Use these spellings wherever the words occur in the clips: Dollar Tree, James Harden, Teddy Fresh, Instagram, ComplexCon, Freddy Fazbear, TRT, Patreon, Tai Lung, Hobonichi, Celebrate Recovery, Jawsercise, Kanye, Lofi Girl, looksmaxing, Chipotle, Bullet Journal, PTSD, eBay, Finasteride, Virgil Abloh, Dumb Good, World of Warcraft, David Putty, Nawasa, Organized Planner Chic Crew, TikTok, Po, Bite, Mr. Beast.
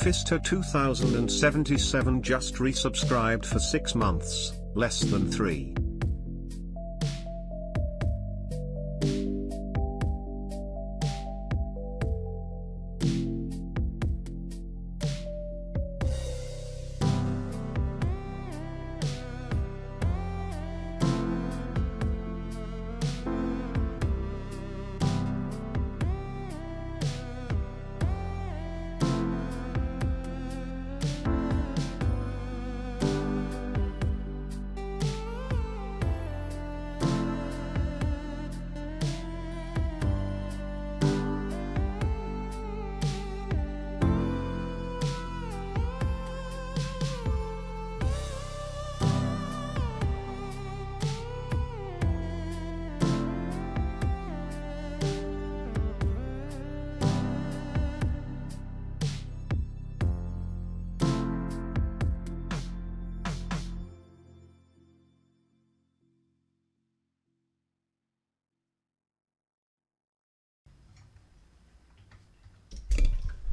Fister 2077 just resubscribed for 6 months, less than 3.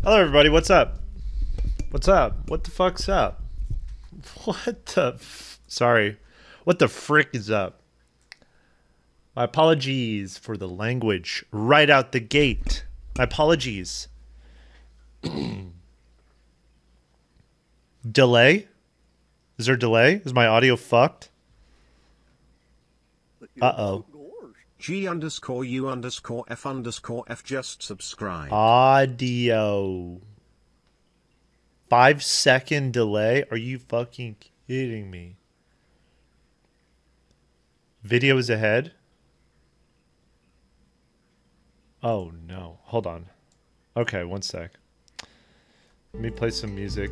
Hello everybody, what's up? What's up? What the fuck's up? What the sorry. What the frick is up? My apologies for the language right out the gate. My apologies. Delay? Is there delay? Is my audio fucked? Uh-oh. G_U_F_F just subscribe. Audio. 5-second delay? Are you fucking kidding me? Video is ahead? Oh no. Hold on. Okay, one sec. Let me play some music.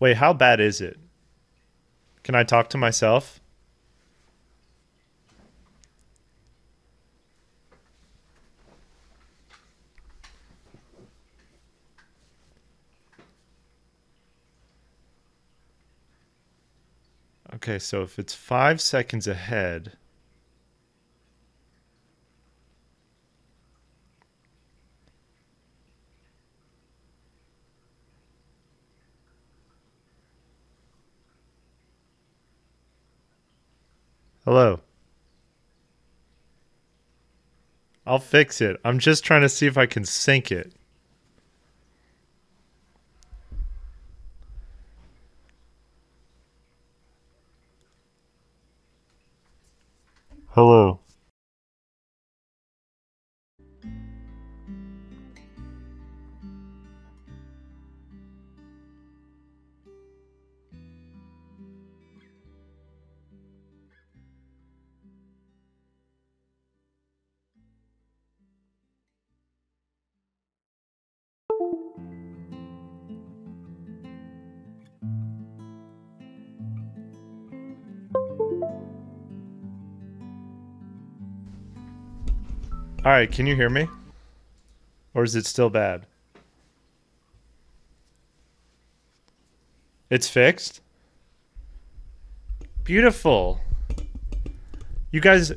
Wait, how bad is it? Can I talk to myself? Okay, so if it's 5 seconds ahead... Hello. I'll fix it. I'm just trying to see if I can sync it. Hello. All right, can you hear me? Or is it still bad? It's fixed? Beautiful. You guys,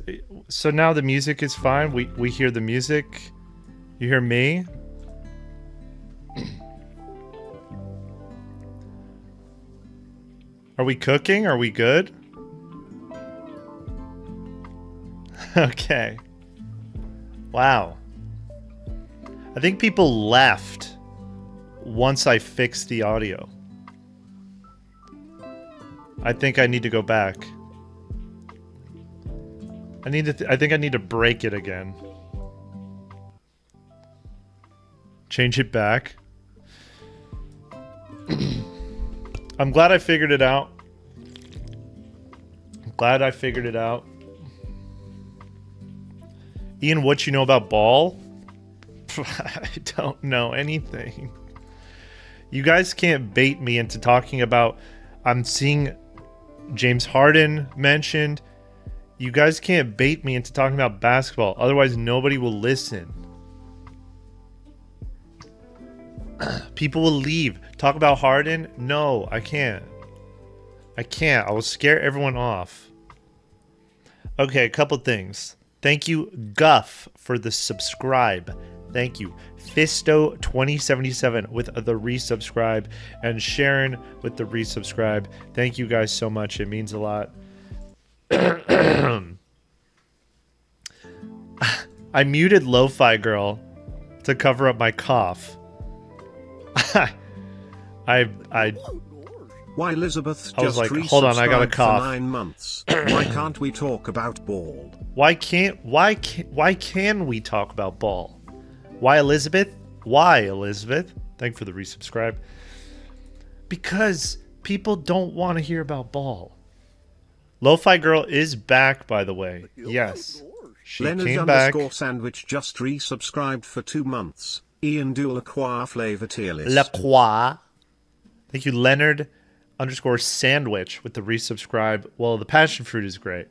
so now the music is fine. We hear the music. You hear me? Are we cooking? Are we good? Okay. Wow. I think people left once I fixed the audio. I think I need to go back. I need to I think I need to break it again. Change it back. I'm glad I figured it out. I'm glad I figured it out. Ian, what you know about ball? I don't know anything. You guys can't bait me into talking about... I'm seeing James Harden mentioned. You guys can't bait me into talking about basketball. Otherwise, nobody will listen. People will leave. Talk about Harden? No, I can't. I can't. I will scare everyone off. Okay, a couple things. Thank you, Guff, for the subscribe. Thank you. Fisto2077 with the resubscribe, and Sharon with the resubscribe. Thank you guys so much. It means a lot. I muted Lofi Girl to cover up my cough. Why Elizabeth just like, hold on, I got a cough. 9 months. Why can't we talk about ball? Why can we talk about ball? Why Elizabeth? Why Elizabeth? Thank you for the resubscribe. Because people don't want to hear about ball. Lofi Girl is back, by the way. Yes. She came back. Sandwich just resubscribed for 2 months. Ian do La Croix flavor tier list. La Croix. Thank you, Leonard underscore sandwich with the resubscribe. Well, the passion fruit is great.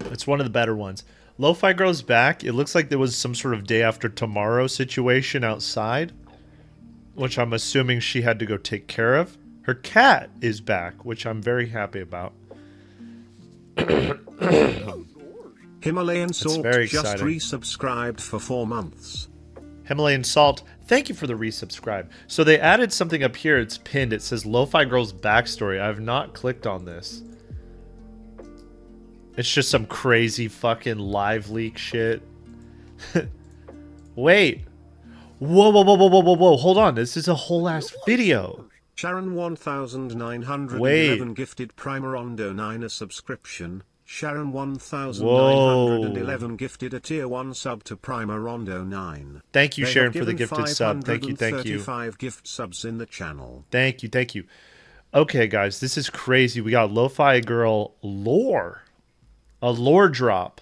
It's one of the better ones. Lofi Girl's back. It looks like there was some sort of day after tomorrow situation outside, which I'm assuming she had to go take care of. Her cat is back, which I'm very happy about. Himalayan Salt just resubscribed for 4 months. Himalayan Salt, thank you for the resubscribe. So they added something up here. It's pinned. It says Lofi Girl's backstory. I have not clicked on this. It's just some crazy fucking live leak shit. Wait. Whoa, whoa, whoa, whoa, whoa, whoa, whoa. Hold on. This is a whole ass video. Sharon 1911 gifted Primer on Donine a subscription. Sharon 1911 gifted a tier 1 sub to Primer Rondo 9. Thank you, Sharon, for the gifted sub. Thank you, thank you. 35 gift subs in the channel. Thank you, thank you. Okay, guys, this is crazy. We got Lofi Girl lore. A lore drop.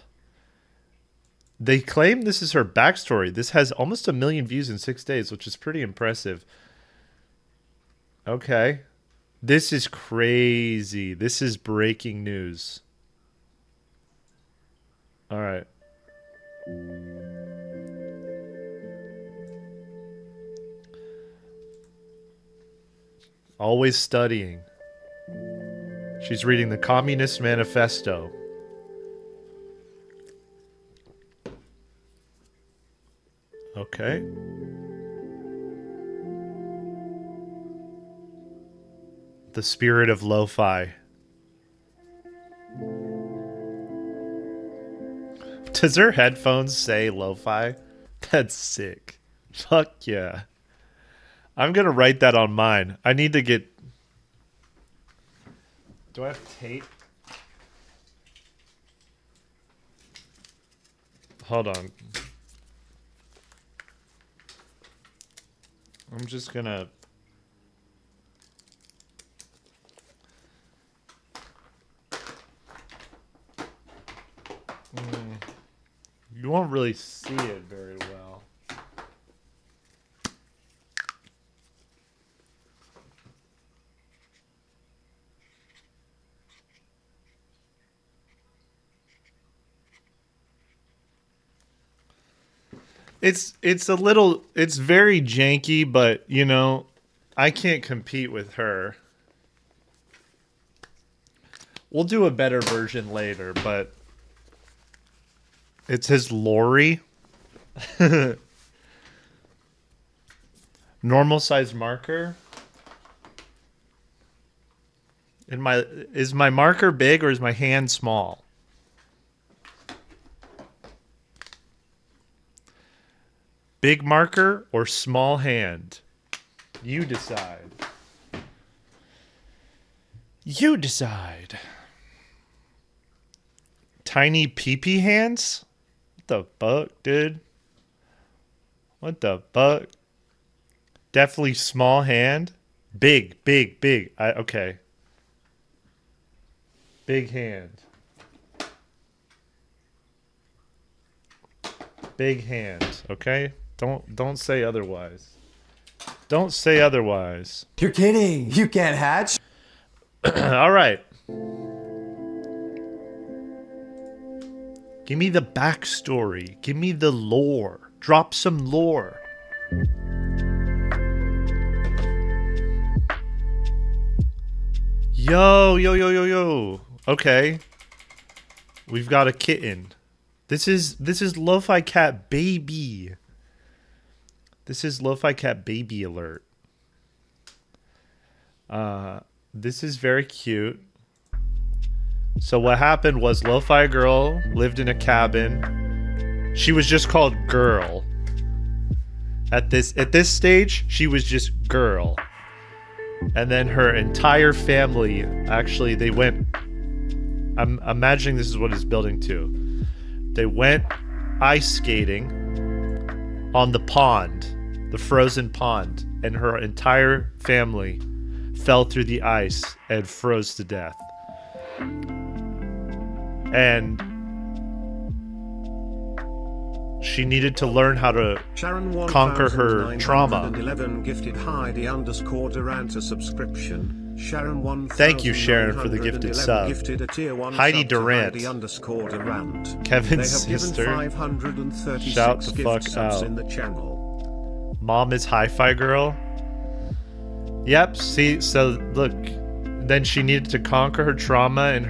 They claim this is her backstory. This has almost 1 million views in 6 days, which is pretty impressive. Okay. This is crazy. This is breaking news. All right. Always studying. She's reading the Communist Manifesto. Okay. The spirit of lo-fi. Does her headphones say lo-fi? That's sick. Fuck yeah. I'm gonna write that on mine. I need to get... Do I have tape? Hold on. I'm just gonna... You won't really see it very well. It's a little, it's very janky, but you know, I can't compete with her. We'll do a better version later, but it's his Lori. Normal size marker. In my, is my marker big or is my hand small? Big marker or small hand? You decide. You decide. Tiny pee-pee hands? What the fuck, dude? What the fuck? Definitely small hand. Big, big, big. Okay. Big hand. Big hand, okay? Don't say otherwise. Don't say otherwise. You're kidding. You can't hatch. All right. Give me the backstory. Give me the lore. Drop some lore. Yo. Okay. We've got a kitten. This is Lofi Cat Baby. This is Lofi Cat Baby alert. This is very cute. So what happened was Lofi Girl lived in a cabin. She was just called Girl. At this stage, she was just Girl. And then her entire family, actually, they went... I'm imagining this is what it's building to. They went ice skating on the pond, the frozen pond, and her entire family fell through the ice and froze to death. And she needed to learn how to conquer her trauma. Gifted Heidi underscore Duranta subscription. Sharon 1, thank you, Sharon, for the gifted sub. Heidi sub Durant. Heidi Kevin's sister. Shout the fuck out. In the channel. Mom is Hi-Fi Girl. Yep. See, so look, then she needed to conquer her trauma and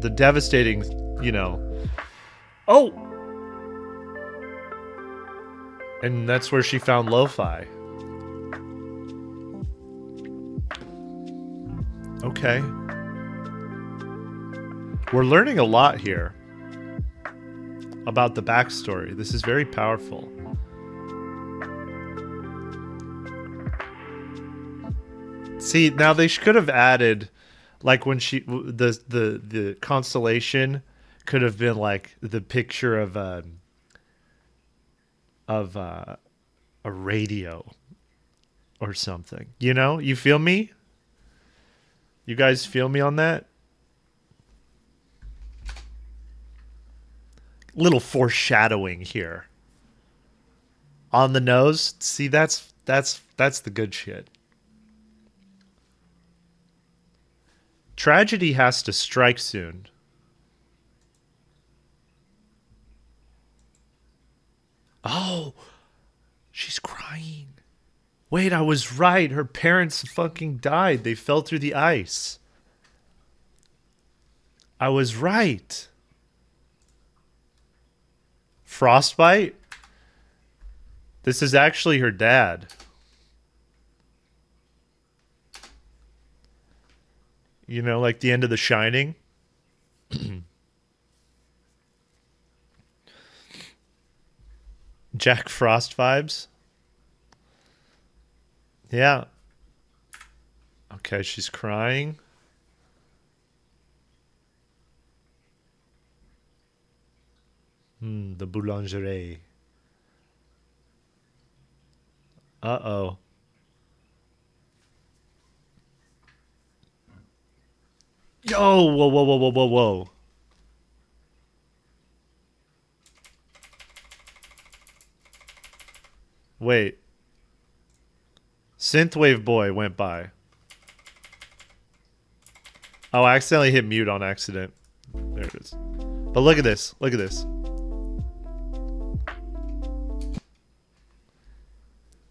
the devastating, you know. Oh. And that's where she found Lofi. Okay. We're learning a lot here about the backstory. This is very powerful. See, now they could have added, like, when she the constellation could have been like the picture of a radio or something. You know, you feel me? You guys feel me on that? Little foreshadowing here. On the nose. See, that's the good shit. Tragedy has to strike soon. Oh, she's crying. Wait, I was right. Her parents fucking died. They fell through the ice. I was right. Frostbite? This is actually her dad. You know, like the end of The Shining. Jack Frost vibes. Yeah. Okay, she's crying. The boulangerie. Uh-oh. Yo, whoa. Wait. Synthwave boy went by. Oh, I accidentally hit mute on accident. There it is. But look at this. Look at this.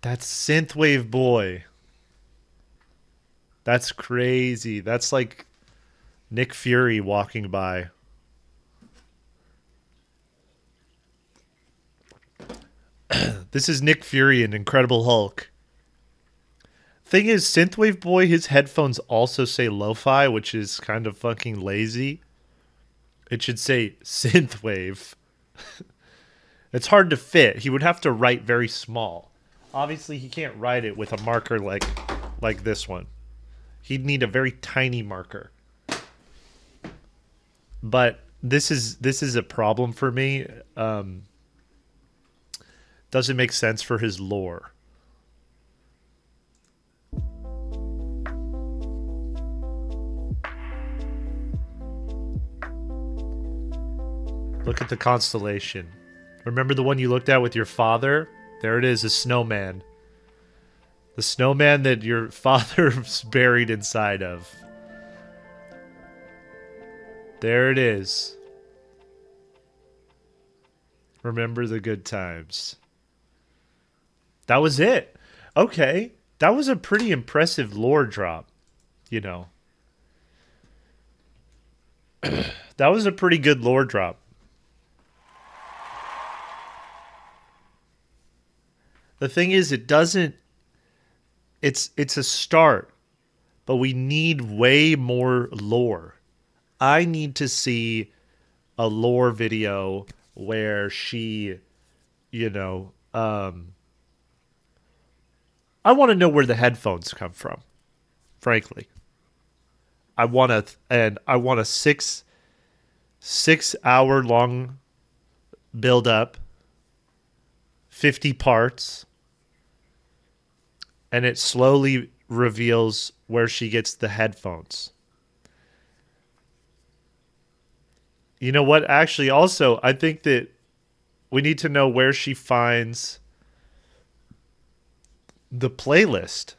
That's Synthwave boy. That's crazy. That's like Nick Fury walking by. This is Nick Fury and Incredible Hulk. Thing is, Synthwave boy, his headphones also say lo-fi, which is kind of fucking lazy. It should say Synthwave. It's hard to fit. He would have to write very small. Obviously, he can't write it with a marker like this one. He'd need a very tiny marker. But this is a problem for me. Doesn't make sense for his lore. Look at the constellation. Remember the one you looked at with your father? There it is, a snowman. The snowman that your father's buried inside of. There it is. Remember the good times. That was it. Okay. That was a pretty impressive lore drop, you know. That was a pretty good lore drop. The thing is, it doesn't... It's a start, but we need way more lore. I need to see a lore video where she, you know... I want to know where the headphones come from, frankly. I want a six hour long build up, 50 parts, and it slowly reveals where she gets the headphones. You know what? Actually, also, I think that we need to know where she finds the playlist.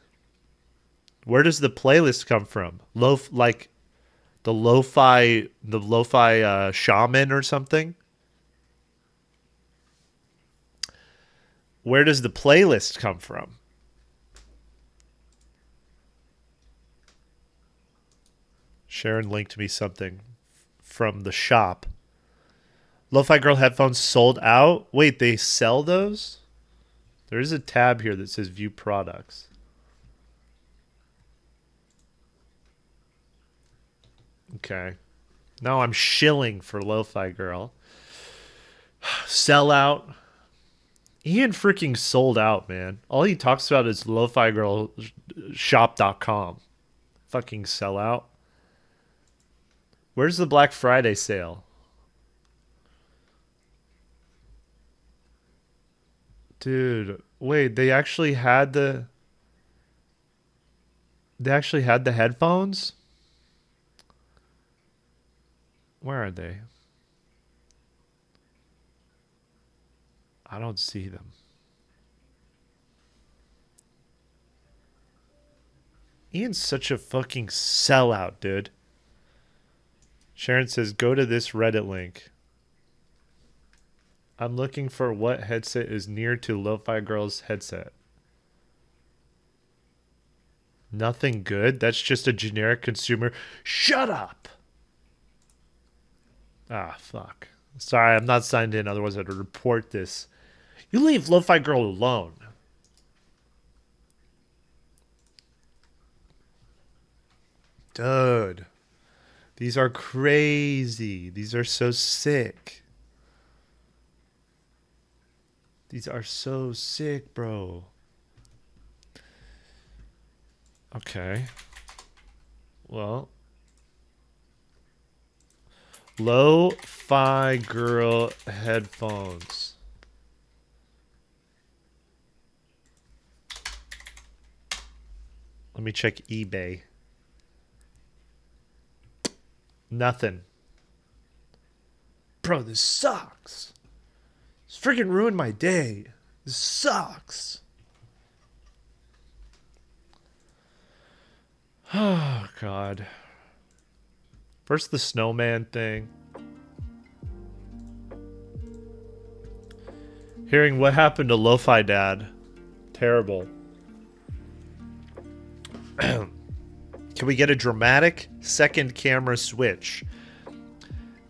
Where does the playlist come from? Like the lo-fi shaman or something? Where does the playlist come from? Sharon linked me something from the shop. Lo-fi Girl headphones sold out. Wait, they sell those? There is a tab here that says view products. Okay. Now I'm shilling for Lo-fi Girl. Sell out. Ian freaking sold out, man. All he talks about is Lo-fi Girl shop.com. Fucking sell out. Where's the Black Friday sale? Dude, wait, they actually had the headphones? Where are they? I don't see them. Ian's such a fucking sellout, dude. Sharon says, go to this Reddit link. I'm looking for what headset is near to Lo-fi Girl's headset. Nothing good? That's just a generic consumer. Shut up! Ah, fuck. Sorry, I'm not signed in. Otherwise, I'd report this. You leave Lo-fi Girl alone. Dude. These are crazy. These are so sick. These are so sick, bro. Okay. Well. Lo-fi Girl headphones. Let me check eBay. Nothing. Bro, this sucks. It's freaking ruined my day. This sucks. Oh, God. First the snowman thing. Hearing what happened to Lo-fi Dad. Terrible. Can we get a dramatic second camera switch?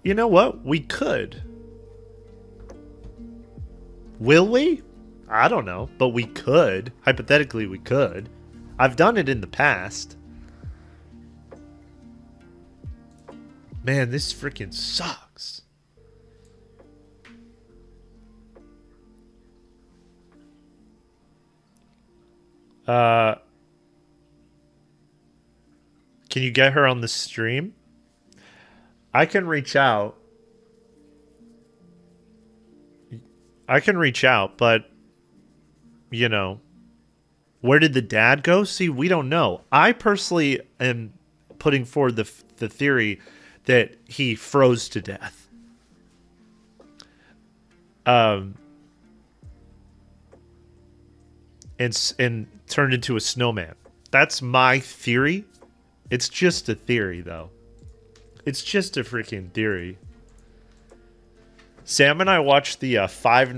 You know what? We could. Will we? I don't know, but we could. Hypothetically, we could. I've done it in the past. Man, this freaking sucks. Can you get her on the stream? I can reach out. But, you know, where did the dad go? See, we don't know. I personally am putting forward the theory that he froze to death. And turned into a snowman. That's my theory. It's just a theory, though. It's just a freaking theory. Sam and I watched the Five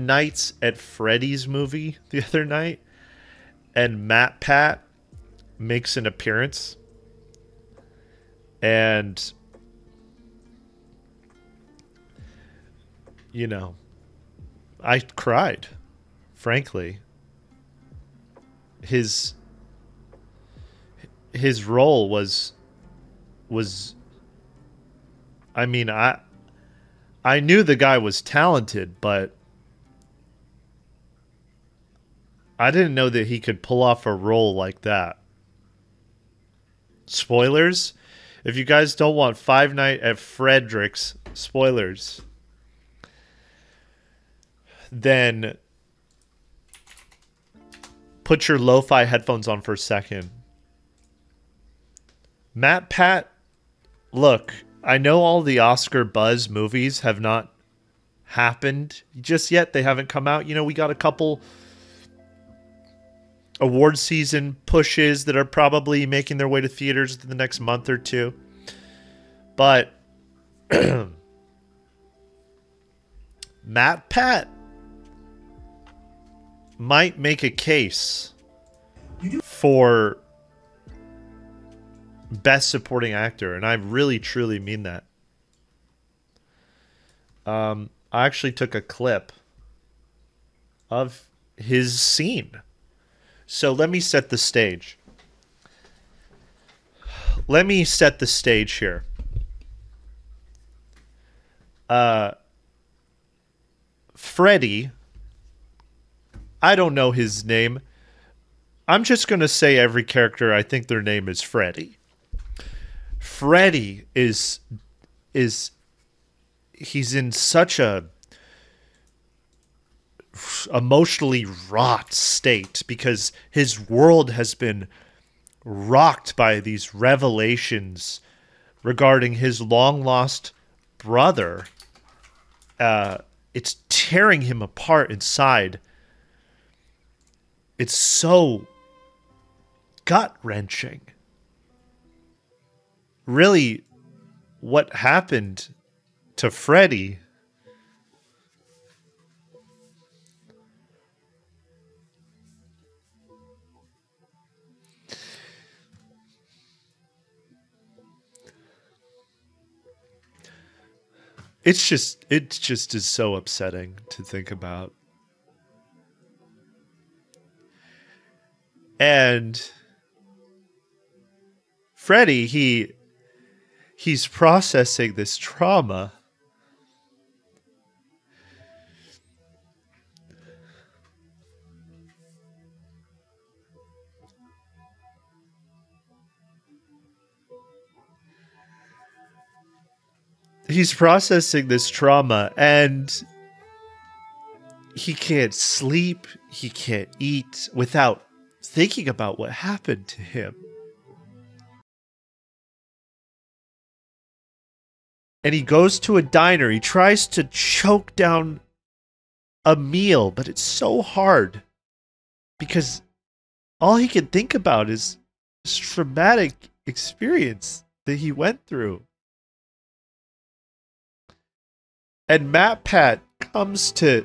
Nights at Freddy's movie the other night, and MatPat makes an appearance, and you know, I cried, frankly. His role was, I mean, I knew the guy was talented, but I didn't know that he could pull off a role like that. Spoilers? If you guys don't want Five Nights at Freddy's spoilers, then put your lo-fi headphones on for a second. MatPat, look, I know all the Oscar buzz movies have not happened just yet. They haven't come out. You know, we got a couple award season pushes that are probably making their way to theaters in the next month or two. But MatPat might make a case for Best Supporting Actor, and I really truly mean that. I actually took a clip of his scene, so let me set the stage. Let me set the stage here. Freddy, I don't know his name. I'm just gonna say every character, I think their name is Freddy. Freddy is he's in such a emotionally wrought state because his world has been rocked by these revelations regarding his long lost brother. It's tearing him apart inside. It's so gut-wrenching. Really, what happened to Freddy it just is so upsetting to think about. And Freddy, he's processing this trauma. He's processing this trauma, and he can't sleep, he can't eat without thinking about what happened to him. And he goes to a diner. He tries to choke down a meal, but it's so hard because all he can think about is this traumatic experience that he went through. And MatPat comes to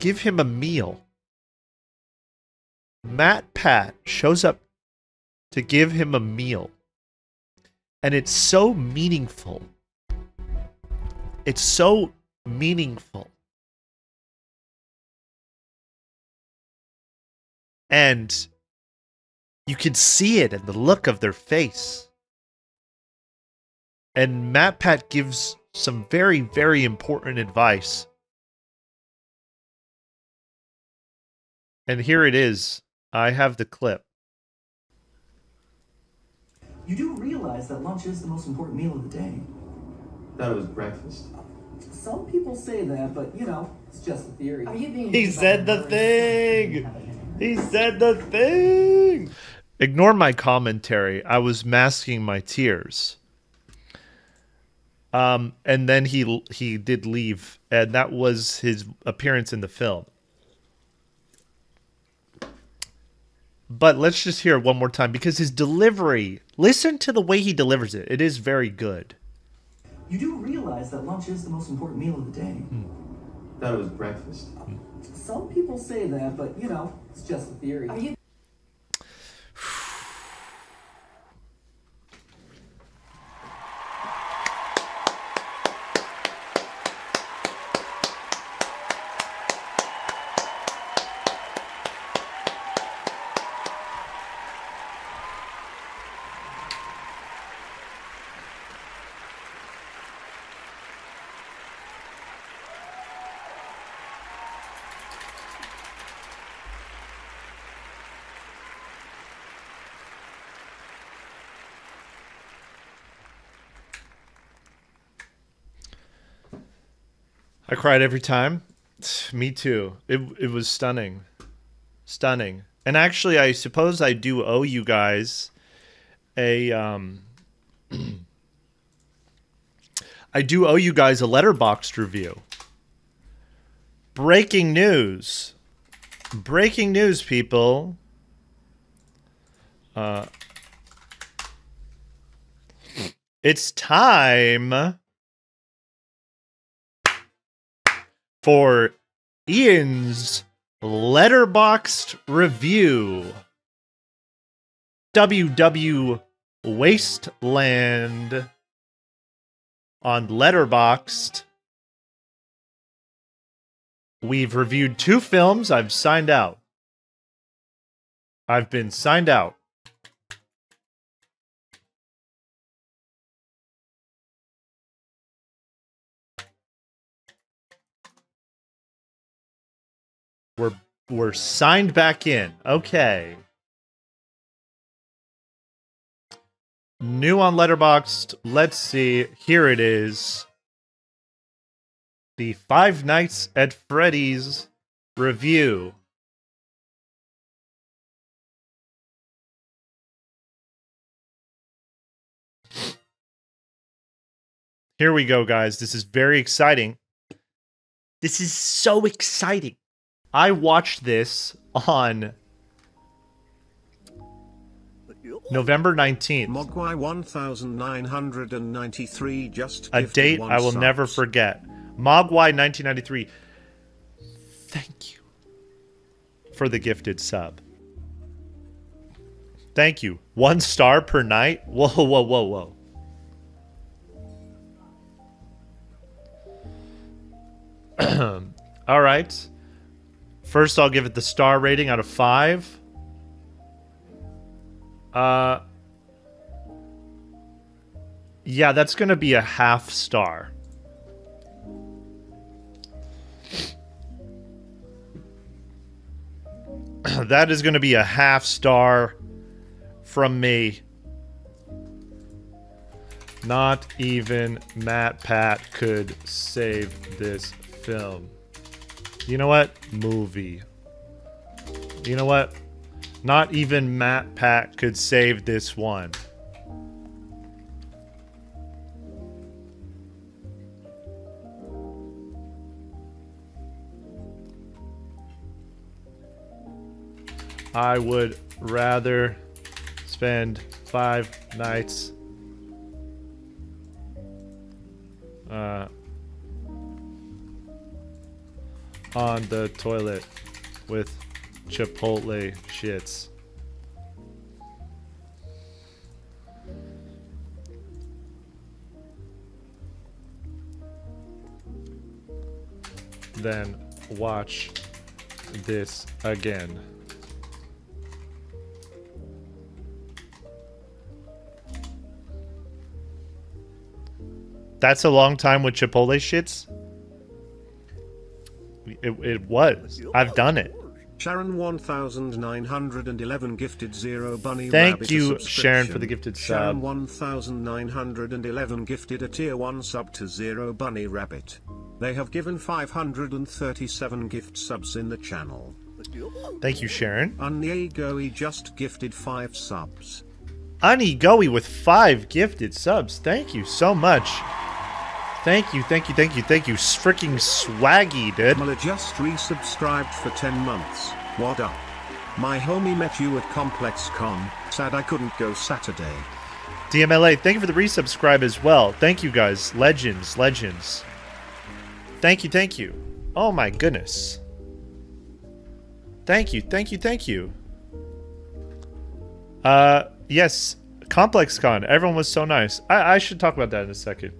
give him a meal. MatPat shows up to give him a meal. And it's so meaningful. It's so meaningful. And you can see it in the look of their face. And MatPat gives some very, very important advice. And here it is. I have the clip. You do realize that lunch is the most important meal of the day. That was breakfast. Some people say that, but you know, it's just a theory. Are you being he said the thing! He said the thing! Ignore my commentary. I was masking my tears. And then he did leave, and that was his appearance in the film. But let's just hear it one more time because his delivery, listen to the way he delivers it. It is very good. You do realize that lunch is the most important meal of the day. Thought it was breakfast. Some people say that, but you know, it's just a theory. Are you I cried every time. Me too. It was stunning. Stunning. And actually, I suppose I do owe you guys a I do owe you guys a Letterboxd review. Breaking news. Breaking news, people. It's time for Ian's Letterboxd review. WW Wasteland on Letterboxd. We've reviewed 2 films. I've signed out. I've been signed out. We're signed back in. Okay. New on Letterboxd. Let's see. Here it is. The Five Nights at Freddy's review. Here we go, guys. This is very exciting. This is so exciting. I watched this on November 19th. Mogwai 1993 just a date I will never forget. Mogwai 1993. Thank you for the gifted sub. Thank you. 1 star per night. Whoa, whoa, whoa, whoa. All right. First, I'll give it the star rating out of 5. Yeah, that's going to be a half star. That is going to be a half star from me. Not even MatPat could save this film. You know what? Movie. You know what? Not even MatPat could save this one. I would rather spend 5 nights on the toilet with Chipotle shits. Then watch this again. That's a long time with Chipotle shits? It was. I've done it. Sharon 1911 gifted 0 bunny. Thank you, Sharon, for the gifted sub. Sharon 1911 gifted a tier 1 sub to 0 bunny rabbit. They have given 537 gift subs in the channel. Thank you, Sharon. Uniegoe just gifted 5 subs. Uniegoe with 5 gifted subs. Thank you so much. Thank you, thank you, thank you, thank you. Freaking swaggy, dude. Mala just resubscribed for 10 months. What up? My homie met you at ComplexCon. Sad I couldn't go Saturday. DMLA, thank you for the resubscribe as well. Thank you guys. Legends, legends. Thank you, thank you. Oh my goodness. Thank you, thank you, thank you. Yes, ComplexCon. Everyone was so nice. I should talk about that in a second.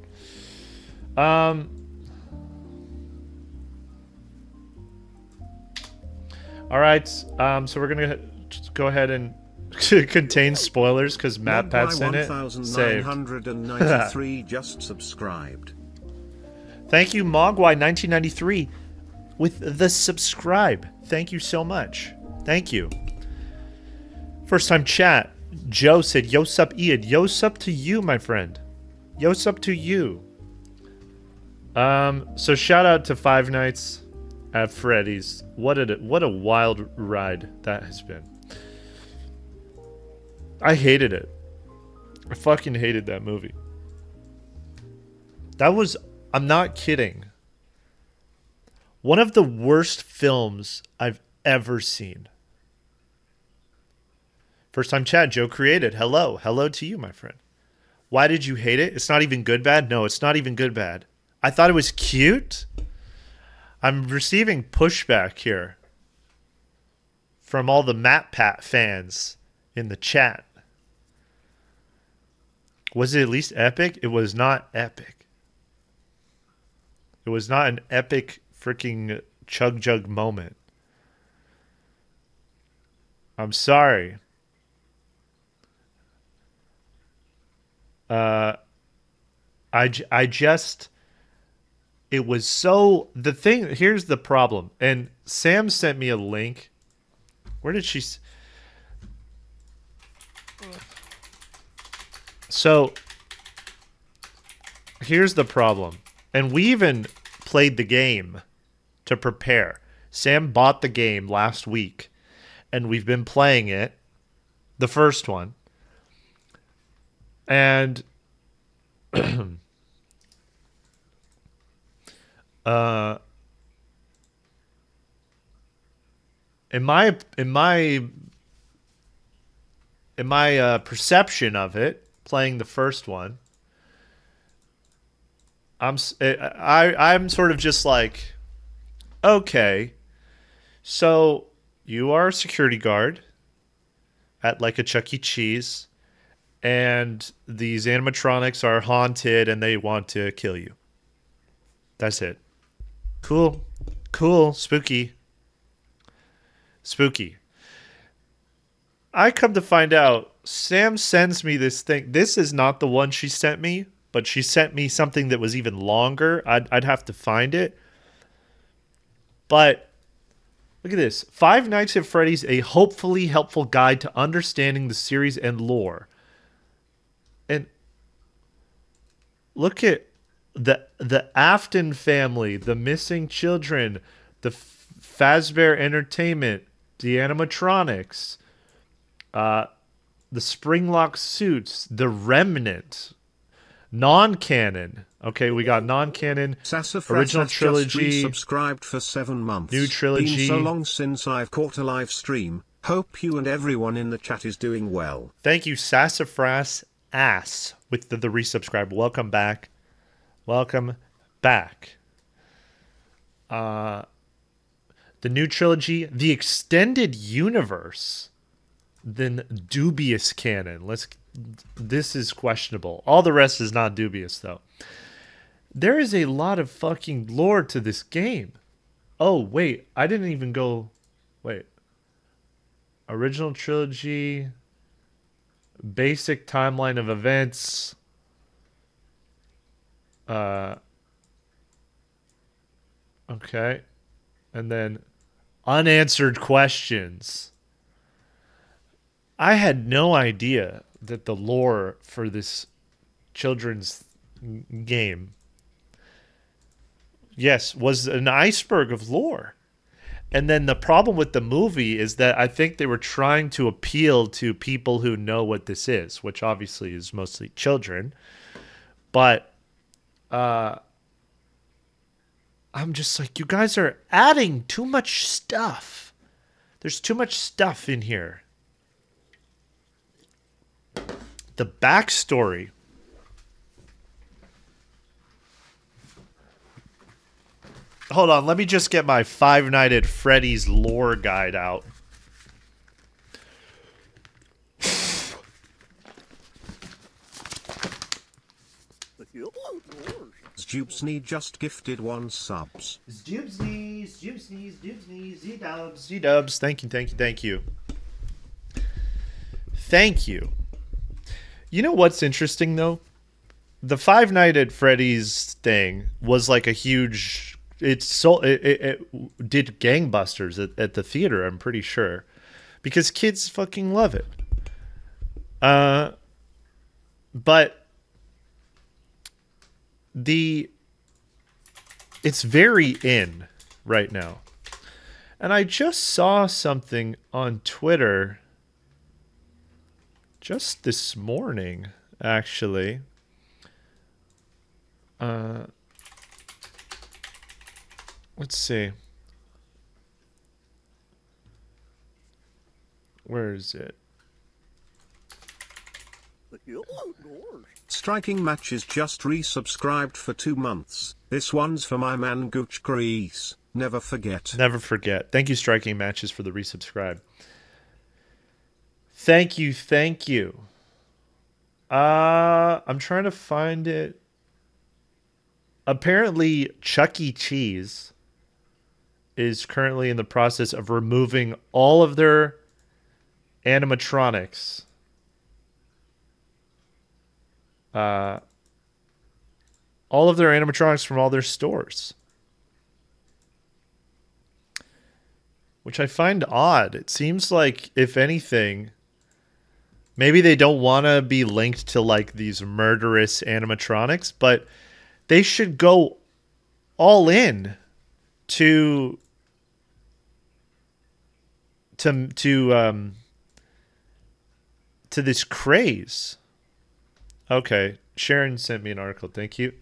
All right. So we're gonna go ahead and contain spoilers because MatPat's in it. 1993 just subscribed. Thank you, Mogwai 1993, with the subscribe. Thank you so much. Thank you. First time chat. Joe said, "Yo sup, Ian. Yo sup to you, my friend. Yo sup to you." So shout out to Five Nights at Freddy's. What a wild ride that has been. I hated it. I fucking hated that movie. That was, I'm not kidding, one of the worst films I've ever seen. First time chat, Joe created. Hello. Hello to you, my friend. Why did you hate it? It's not even good bad? No, it's not even good bad. I thought it was cute. I'm receiving pushback here from all the MatPat fans in the chat. Was it at least epic? It was not epic. It was not an epic freaking chug jug moment. I'm sorry. It was so, the thing, here's the problem. And Sam sent me a link. Where did she? So here's the problem. And we even played the game to prepare. Sam bought the game last week and we've been playing it, the first one. And in my perception of it, playing the first one, I'm sort of just like, okay, so you are a security guard at like a Chuck E. Cheese, and these animatronics are haunted and they want to kill you. That's it. Cool. Cool. Spooky. Spooky. I come to find out, Sam sends me this thing. This is not the one she sent me, but she sent me something that was even longer. I'd have to find it. But look at this. Five Nights at Freddy's, a hopefully helpful guide to understanding the series and lore. And look at the Afton family, the missing children, the Fazbear Entertainment, the animatronics, the Springlock suits, the Remnant, non-canon. Okay, we got non-canon, original trilogy. Subscribed for 7 months. New trilogy. Been so long since I've caught a live stream. Hope you and everyone in the chat is doing well. Thank you, Sassafras Ass, with the resubscribe. Welcome back. Welcome back. The new trilogy, the extended universe, then dubious canon. This is questionable. All the rest is not dubious, though. There is a lot of fucking lore to this game. Oh, wait. I didn't even go... Wait. Original trilogy... Basic timeline of events. Okay. And then unanswered questions. I had no idea that the lore for this children's game, yes, was an iceberg of lore. And then the problem with the movie is that I think they were trying to appeal to people who know what this is, which obviously is mostly children. But I'm just like, you guys are adding too much stuff. There's too much stuff in here. The backstory. Hold on, let me just get my Five Nights at Freddy's lore guide out. Jubesney just gifted 1 subs. Z-dubs. Z-dubs. Thank you. Thank you. You know what's interesting, though? The Five Nights at Freddy's thing was like a huge... It did gangbusters at the theater, I'm pretty sure. Because kids fucking love it. But... It's very in right now. And I just saw something on Twitter just this morning, actually. Let's see. Where is it? Striking Matches just resubscribed for 2 months. This one's for my man Gooch Grease. Never forget. Never forget. Thank you, Striking Matches, for the resubscribe. Thank you, thank you. I'm trying to find it. Apparently, Chuck E. Cheese is currently in the process of removing all of their animatronics. All of their animatronics from all their stores, which I find odd. It seems like, if anything, maybe they don't want to be linked to like these murderous animatronics, but they should go all in to this craze. Okay, Sharon sent me an article. Thank you.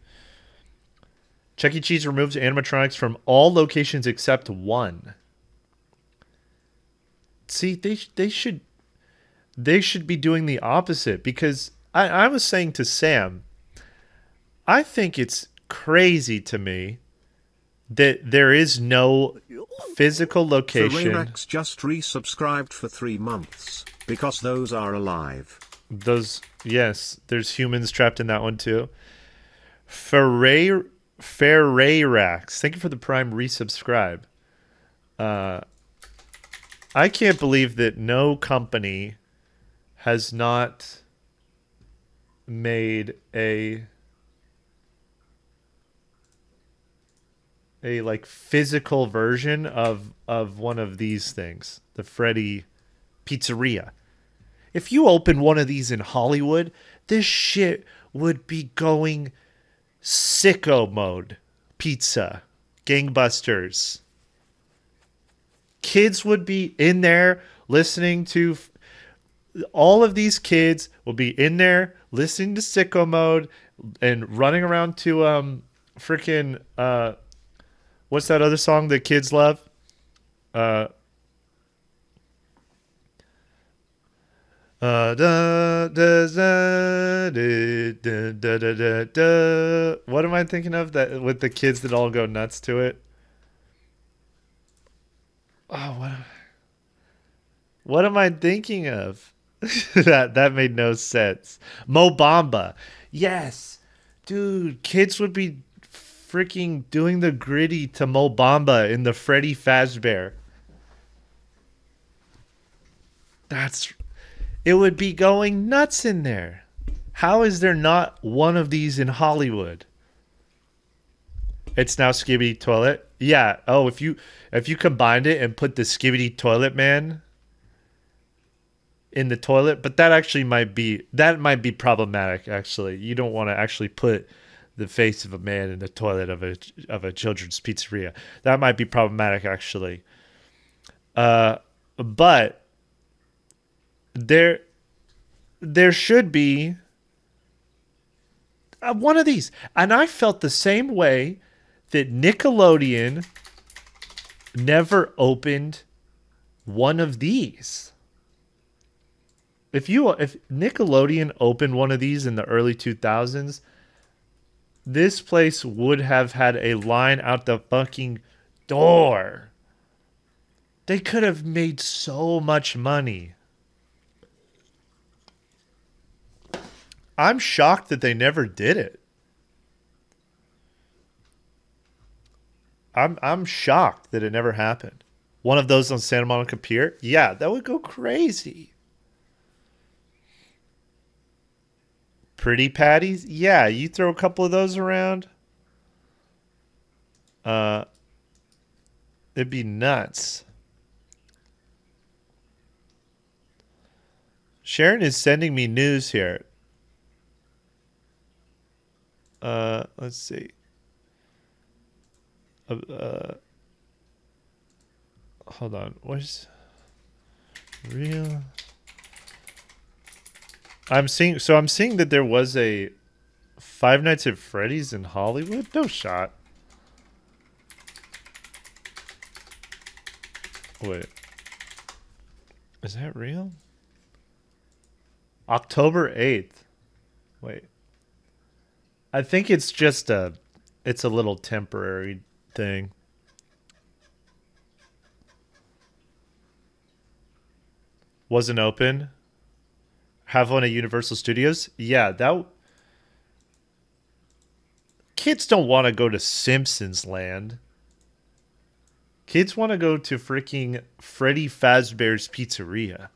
Chuck E. Cheese removes animatronics from all locations except 1. See, they should be doing the opposite, because I was saying to Sam, I think it's crazy to me that there is no physical location. Ferrex just resubscribed for 3 months because those are alive. Those, yes, there's humans trapped in that one too. Ferreirax, thank you for the prime resubscribe. I can't believe that no company has not made a like physical version of one of these things, the Freddy Pizzeria. If you open one of these in Hollywood, this shit would be going sicko mode. Pizza. Gangbusters. Kids would be in there listening to... All of these kids will be in there listening to sicko mode and running around to freaking... what's that other song that kids love? What am I thinking of that with the kids that all go nuts to it? Oh, what am I thinking of? That made no sense. Mo Bamba. Yes. Dude, kids would be freaking doing the gritty to Mo Bamba in the Freddy Fazbear. It would be going nuts in there. How is there not one of these in Hollywood? It's now Skibidi Toilet. Yeah. Oh, if you combined it and put the Skibidi Toilet Man in the toilet, but that actually might be problematic. Actually, you don't want to actually put the face of a man in the toilet of a children's pizzeria. That might be problematic, actually. But. There should be one of these. And I felt the same way that Nickelodeon never opened one of these. If Nickelodeon opened one of these in the early 2000s, this place would have had a line out the fucking door. They could have made so much money. I'm shocked that they never did it. I'm shocked that it never happened. One of those on Santa Monica Pier? Yeah, that would go crazy. Pretty Patties? Yeah, you throw a couple of those around. It'd be nuts. Sharon is sending me news here. Let's see. Hold on. What's real? I'm seeing that there was a Five Nights at Freddy's in Hollywood. No shot. Wait. Is that real? October 8th. Wait. I think it's just a little temporary thing. Wasn't open. Have one at Universal Studios. Yeah, that kids don't want to go to Simpsons Land. Kids want to go to freaking Freddy Fazbear's Pizzeria.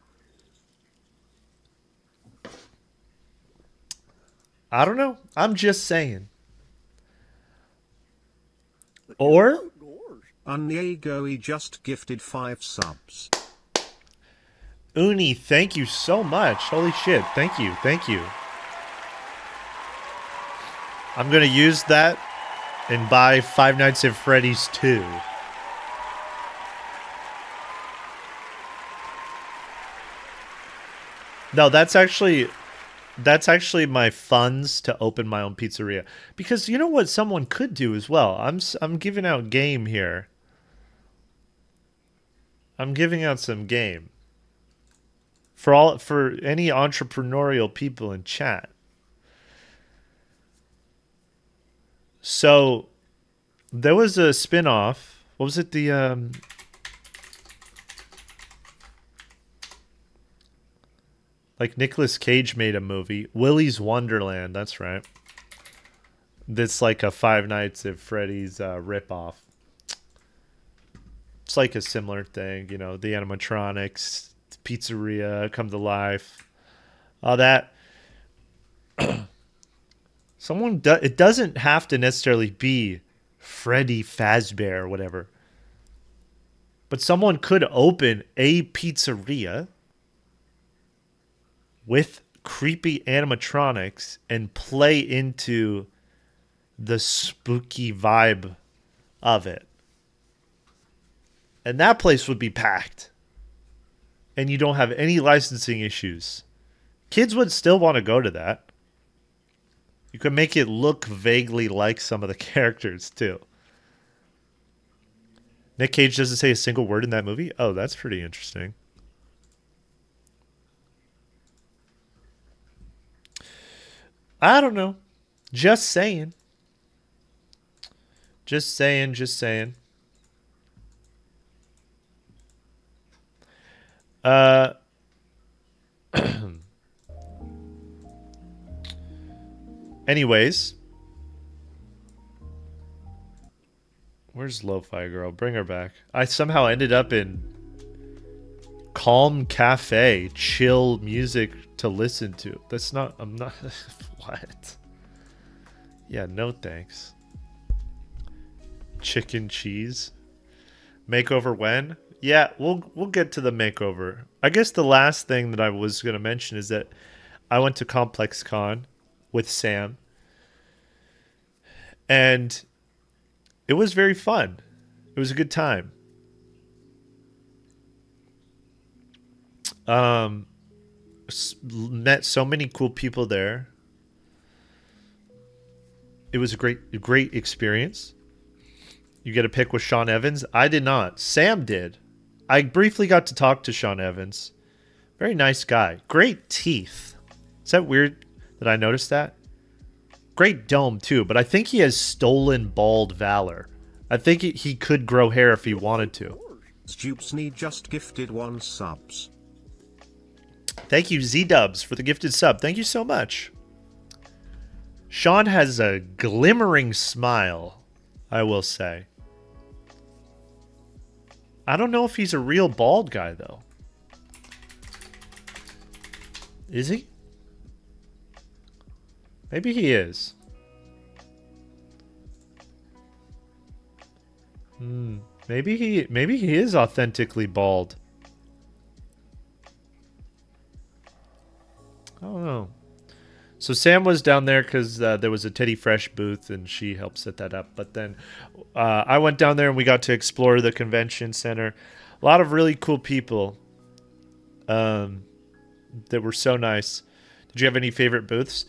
I don't know. I'm just saying. Or Onyego just gifted 5 subs. Uni, thank you so much. Holy shit. Thank you. Thank you. I'm going to use that and buy Five Nights at Freddy's 2. No, that's actually my funds to open my own pizzeria. Because you know what someone could do as well? I'm giving out game here. I'm giving out some game. For any entrepreneurial people in chat. So there was a spin-off. What was it? The like Nicolas Cage made a movie, Willy's Wonderland, that's right. That's like a Five Nights at Freddy's ripoff. It's like a similar thing, you know, the animatronics, pizzeria come to life, all that. It doesn't have to necessarily be Freddy Fazbear or whatever, but someone could open a pizzeria with creepy animatronics and play into the spooky vibe of it, and that place would be packed. And you don't have any licensing issues. Kids would still want to go to that. You could make it look vaguely like some of the characters, too. Nick Cage doesn't say a single word in that movie? Oh, that's pretty interesting. I don't know. Just saying. Just saying, just saying. Anyways, where's Lofi Girl? Bring her back. I somehow ended up in Calm Cafe, chill music to listen to. That's not, I'm not, what? Yeah, no thanks. Chicken cheese. Makeover when? Yeah, we'll get to the makeover. I guess the last thing that I was going to mention is that I went to ComplexCon with Sam. And it was very fun. It was a good time. Met so many cool people there. It was a great experience. You get a pic with Sean Evans. I did not. Sam did. I briefly got to talk to Sean Evans. Very nice guy. Great teeth. Is that weird that I noticed that? Great dome, too, but I think he has stolen bald valor. I think he could grow hair if he wanted to. Stupesney just gifted 1 subs. Thank you, Z-Dubs, for the gifted sub. Thank you so much. Sean has a glimmering smile, I will say. I don't know if he's a real bald guy, though. Is he? Maybe he is. Maybe he is authentically bald. I don't know. So Sam was down there because there was a Teddy Fresh booth, and she helped set that up. But then I went down there, and we got to explore the convention center. A lot of really cool people that were so nice. Did you have any favorite booths?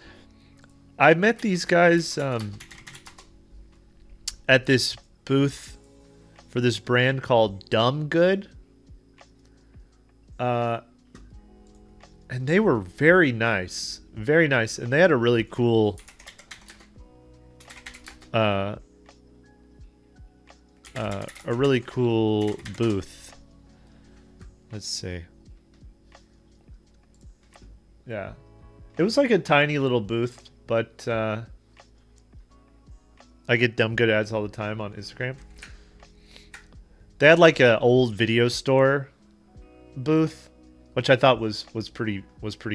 I met these guys at this booth for this brand called Dumb Good. And they were very nice. Very nice. And they had a really cool booth. Let's see. Yeah. It was like a tiny little booth, but I get dumb good ads all the time on Instagram. They had like an old video store booth, which I thought was pretty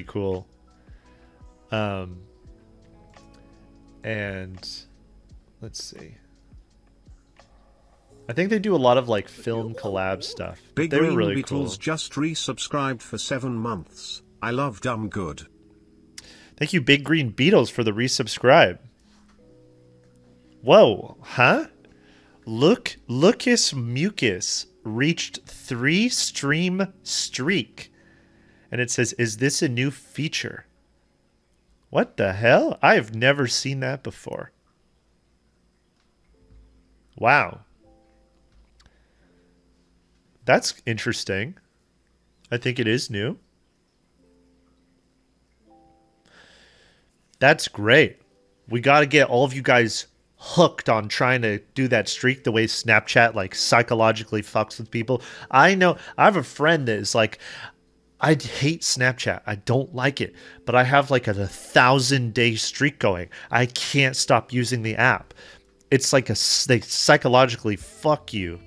cool. And let's see. I think they do a lot of like film collab stuff. Big Green Beetles cool. Just resubscribed for 7 months. I love Dumb Good. Thank you, Big Green Beetles, for the resubscribe. Whoa, huh? Look, Lucas Mucus reached 3-stream streak. And it says, is this a new feature? What the hell? I've never seen that before. Wow. That's interesting. I think it is new. That's great. We got to get all of you guys hooked on trying to do that streak, the way Snapchat like psychologically fucks with people. I know I have a friend that is like, I hate Snapchat. I don't like it, but I have like a 1,000-day streak going. I can't stop using the app. It's like they psychologically fuck you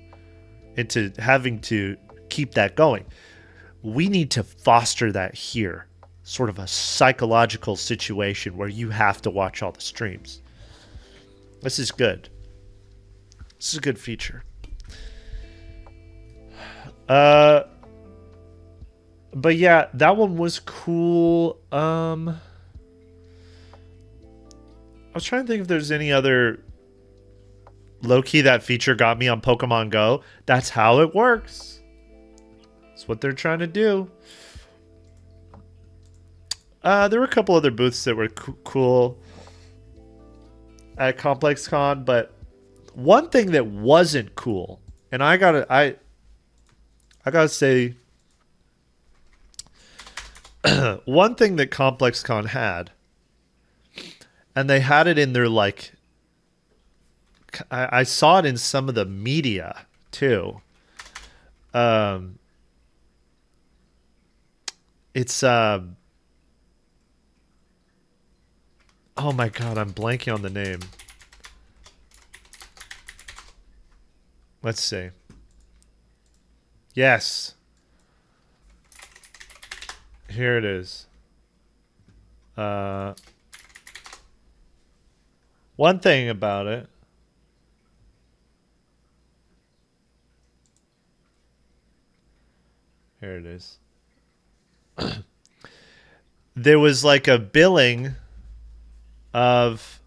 into having to keep that going. We need to foster that here. Sort of a psychological situation where you have to watch all the streams. This is good. This is a good feature. But yeah, that one was cool. I was trying to think if there's any other low-key that feature got me on Pokemon Go. That's how it works. That's what they're trying to do. There were a couple other booths that were cool at ComplexCon, but one thing that wasn't cool, and I gotta say, one thing that ComplexCon had, and they had it in their like, I saw it in some of the media too. Oh my god, I'm blanking on the name. Let's see. Yes. Here it is. One thing about it. Here it is. There was like a billing of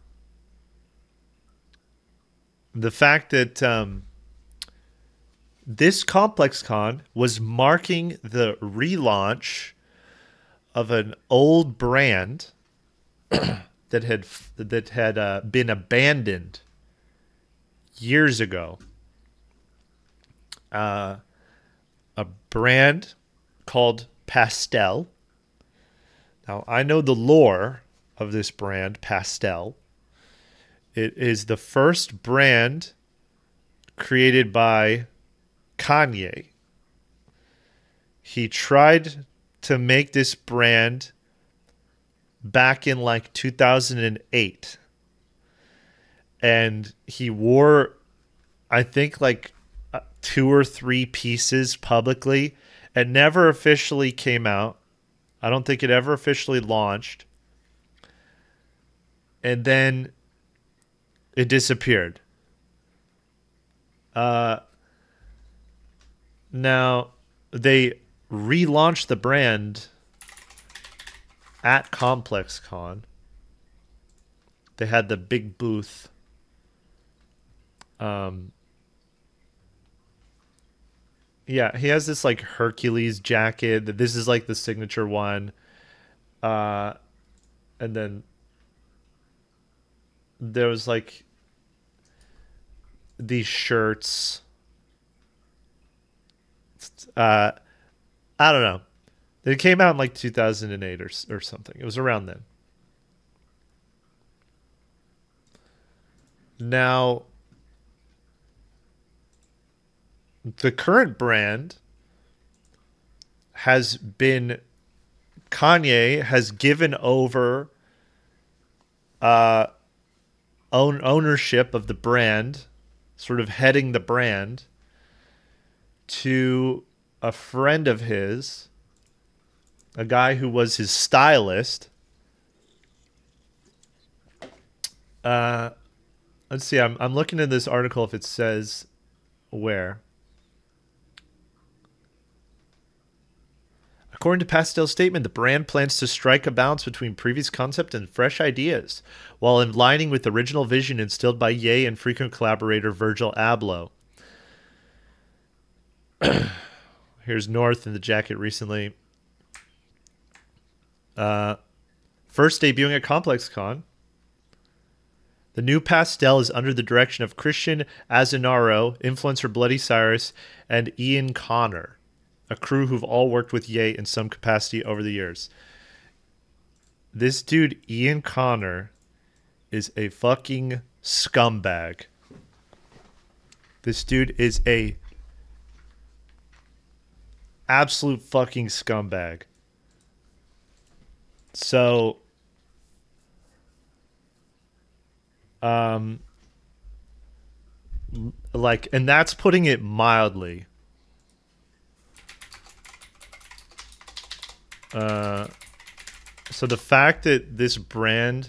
the fact that this ComplexCon was marking the relaunch of an old brand that had been abandoned years ago. A brand called Pastel. Now, I know the lore of this brand, Pastel. It is the first brand created by Kanye. He tried to make this brand back in like 2008. And he wore, I think, like 2 or 3 pieces publicly. It never officially came out. I don't think it ever officially launched. And then it disappeared. Now, they relaunched the brand at ComplexCon. They had the big booth. Yeah, he has this like Hercules jacket. This is like the signature one. And then there was like these shirts. I don't know. It came out in like 2008 or something. It was around then. Now, the current brand has been, Kanye has given over ownership of the brand, sort of heading the brand, to a friend of his, a guy who was his stylist. Let's see, I'm looking at this article if it says where. According to Pastel's statement, the brand plans to strike a balance between previous concept and fresh ideas, while aligning with the original vision instilled by Ye and frequent collaborator Virgil Abloh. Here's North in the jacket recently. First debuting at ComplexCon. The new Pastel is under the direction of Christian Azenaro, influencer Bloody Cyrus, and Ian Connor, a crew who've all worked with Ye in some capacity over the years. This dude, Ian Connor, is a fucking scumbag. This dude is a absolute fucking scumbag. So, like, and that's putting it mildly. So the fact that this brand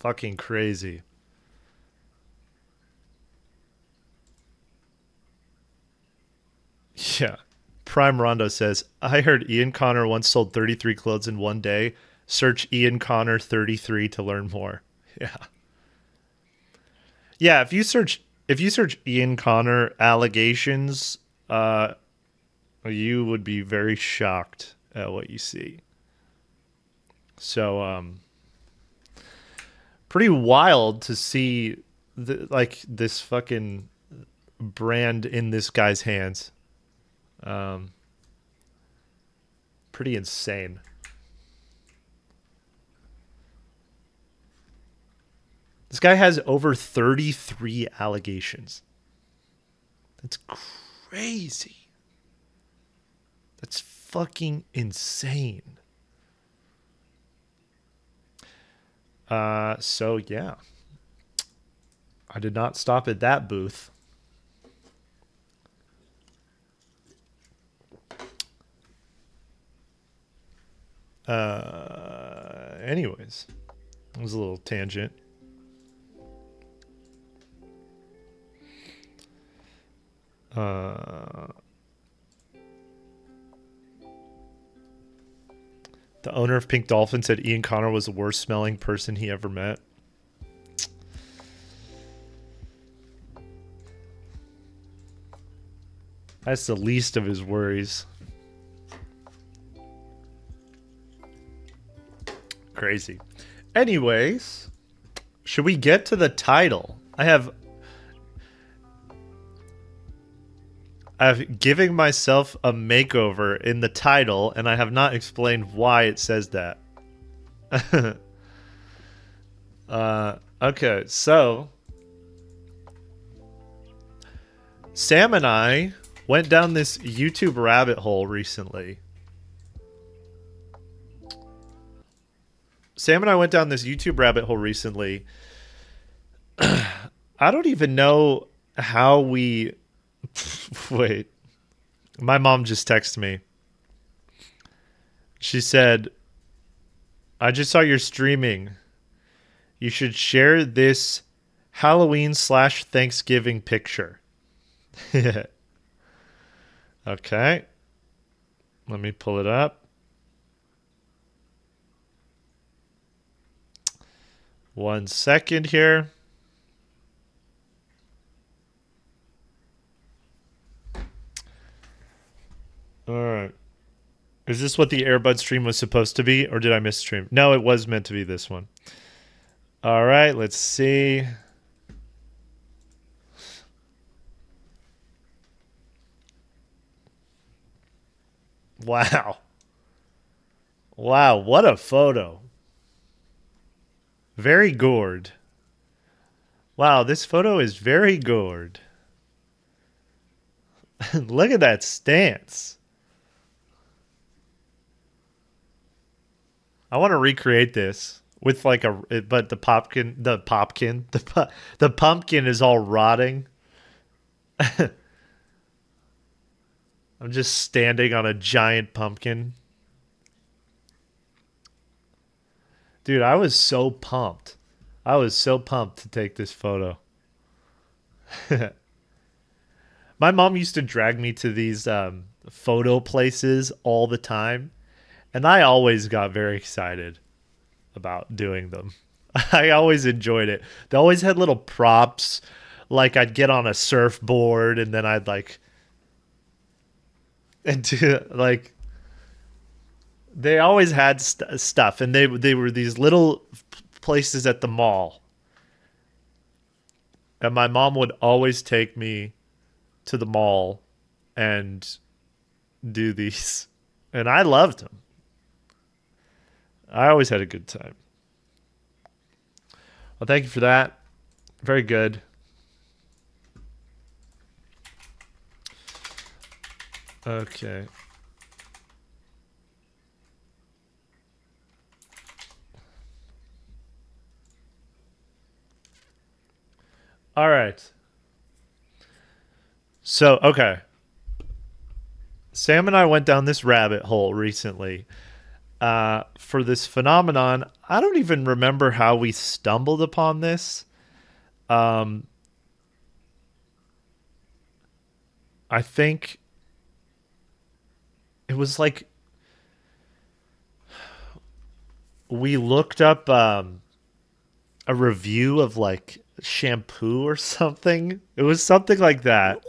fucking crazy. Yeah. Prime Rondo says, I heard Ian Connor once sold 33 clothes in one day. Search Ian Connor 33 to learn more. Yeah. Yeah, if you search Ian Connor allegations, you would be very shocked at what you see. So, pretty wild to see this fucking brand in this guy's hands. Pretty insane. This guy has over 33 allegations. That's crazy. That's fucking insane. So, yeah. I did not stop at that booth. Anyways, it was a little tangent. The owner of Pink Dolphin said Ian Connor was the worst smelling person he ever met. That's the least of his worries. Crazy. Anyways, Should we get to the title? I've giving myself a makeover in the title, and I have not explained why it says that. Okay, so Sam and I went down this YouTube rabbit hole recently. I don't even know how we... Wait. My mom just texted me. She said, I just saw your streaming. You should share this Halloween/Thanksgiving picture. Okay. Let me pull it up. One second here. All right. Is this what the Airbud stream was supposed to be, or did I misstream? No, it was meant to be this one. All right, let's see. Wow. Wow, what a photo. Very gourd. Wow, this photo is very gourd. Look at that stance. I want to recreate this with like a, but the pumpkin is all rotting. I'm just standing on a giant pumpkin. Dude, I was so pumped. I was so pumped to take this photo. My mom used to drag me to these photo places all the time. And I always got very excited about doing them. I always enjoyed it. They always had little props. Like I'd get on a surfboard and then I'd like... And to, like, they always had stuff, and they were these little places at the mall, and my mom would always take me to the mall and do these, and I loved them. I always had a good time. Well, thank you for that. Very good. Okay. All right. So, okay. Sam and I went down this rabbit hole recently for this phenomenon. I don't even remember how we stumbled upon this. I think... It was like we looked up a review of like shampoo or something. It was something like that.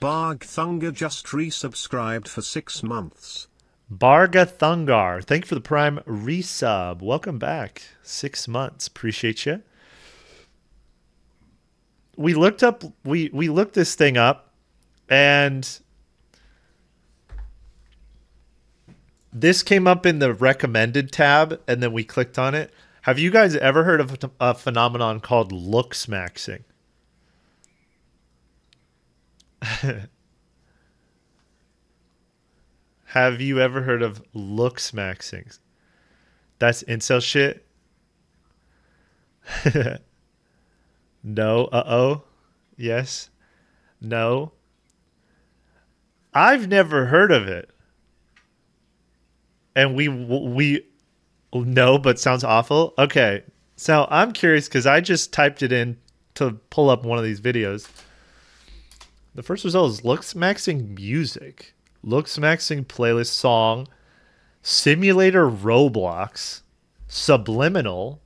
Bargathungar just resubscribed for 6 months. Bargathungar, thank you for the prime resub. Welcome back. 6 months. Appreciate you. We looked up we looked this thing up, and this came up in the recommended tab, and then we clicked on it. Have you guys ever heard of a phenomenon called looksmaxing? Have you ever heard of looksmaxing? That's incel shit? No. Uh-oh. Yes. No. I've never heard of it. And we no, but sounds awful. Okay, so I'm curious because I just typed it in to pull up one of these videos. The first result is looksmaxing music, looksmaxing playlist song, simulator Roblox, subliminal,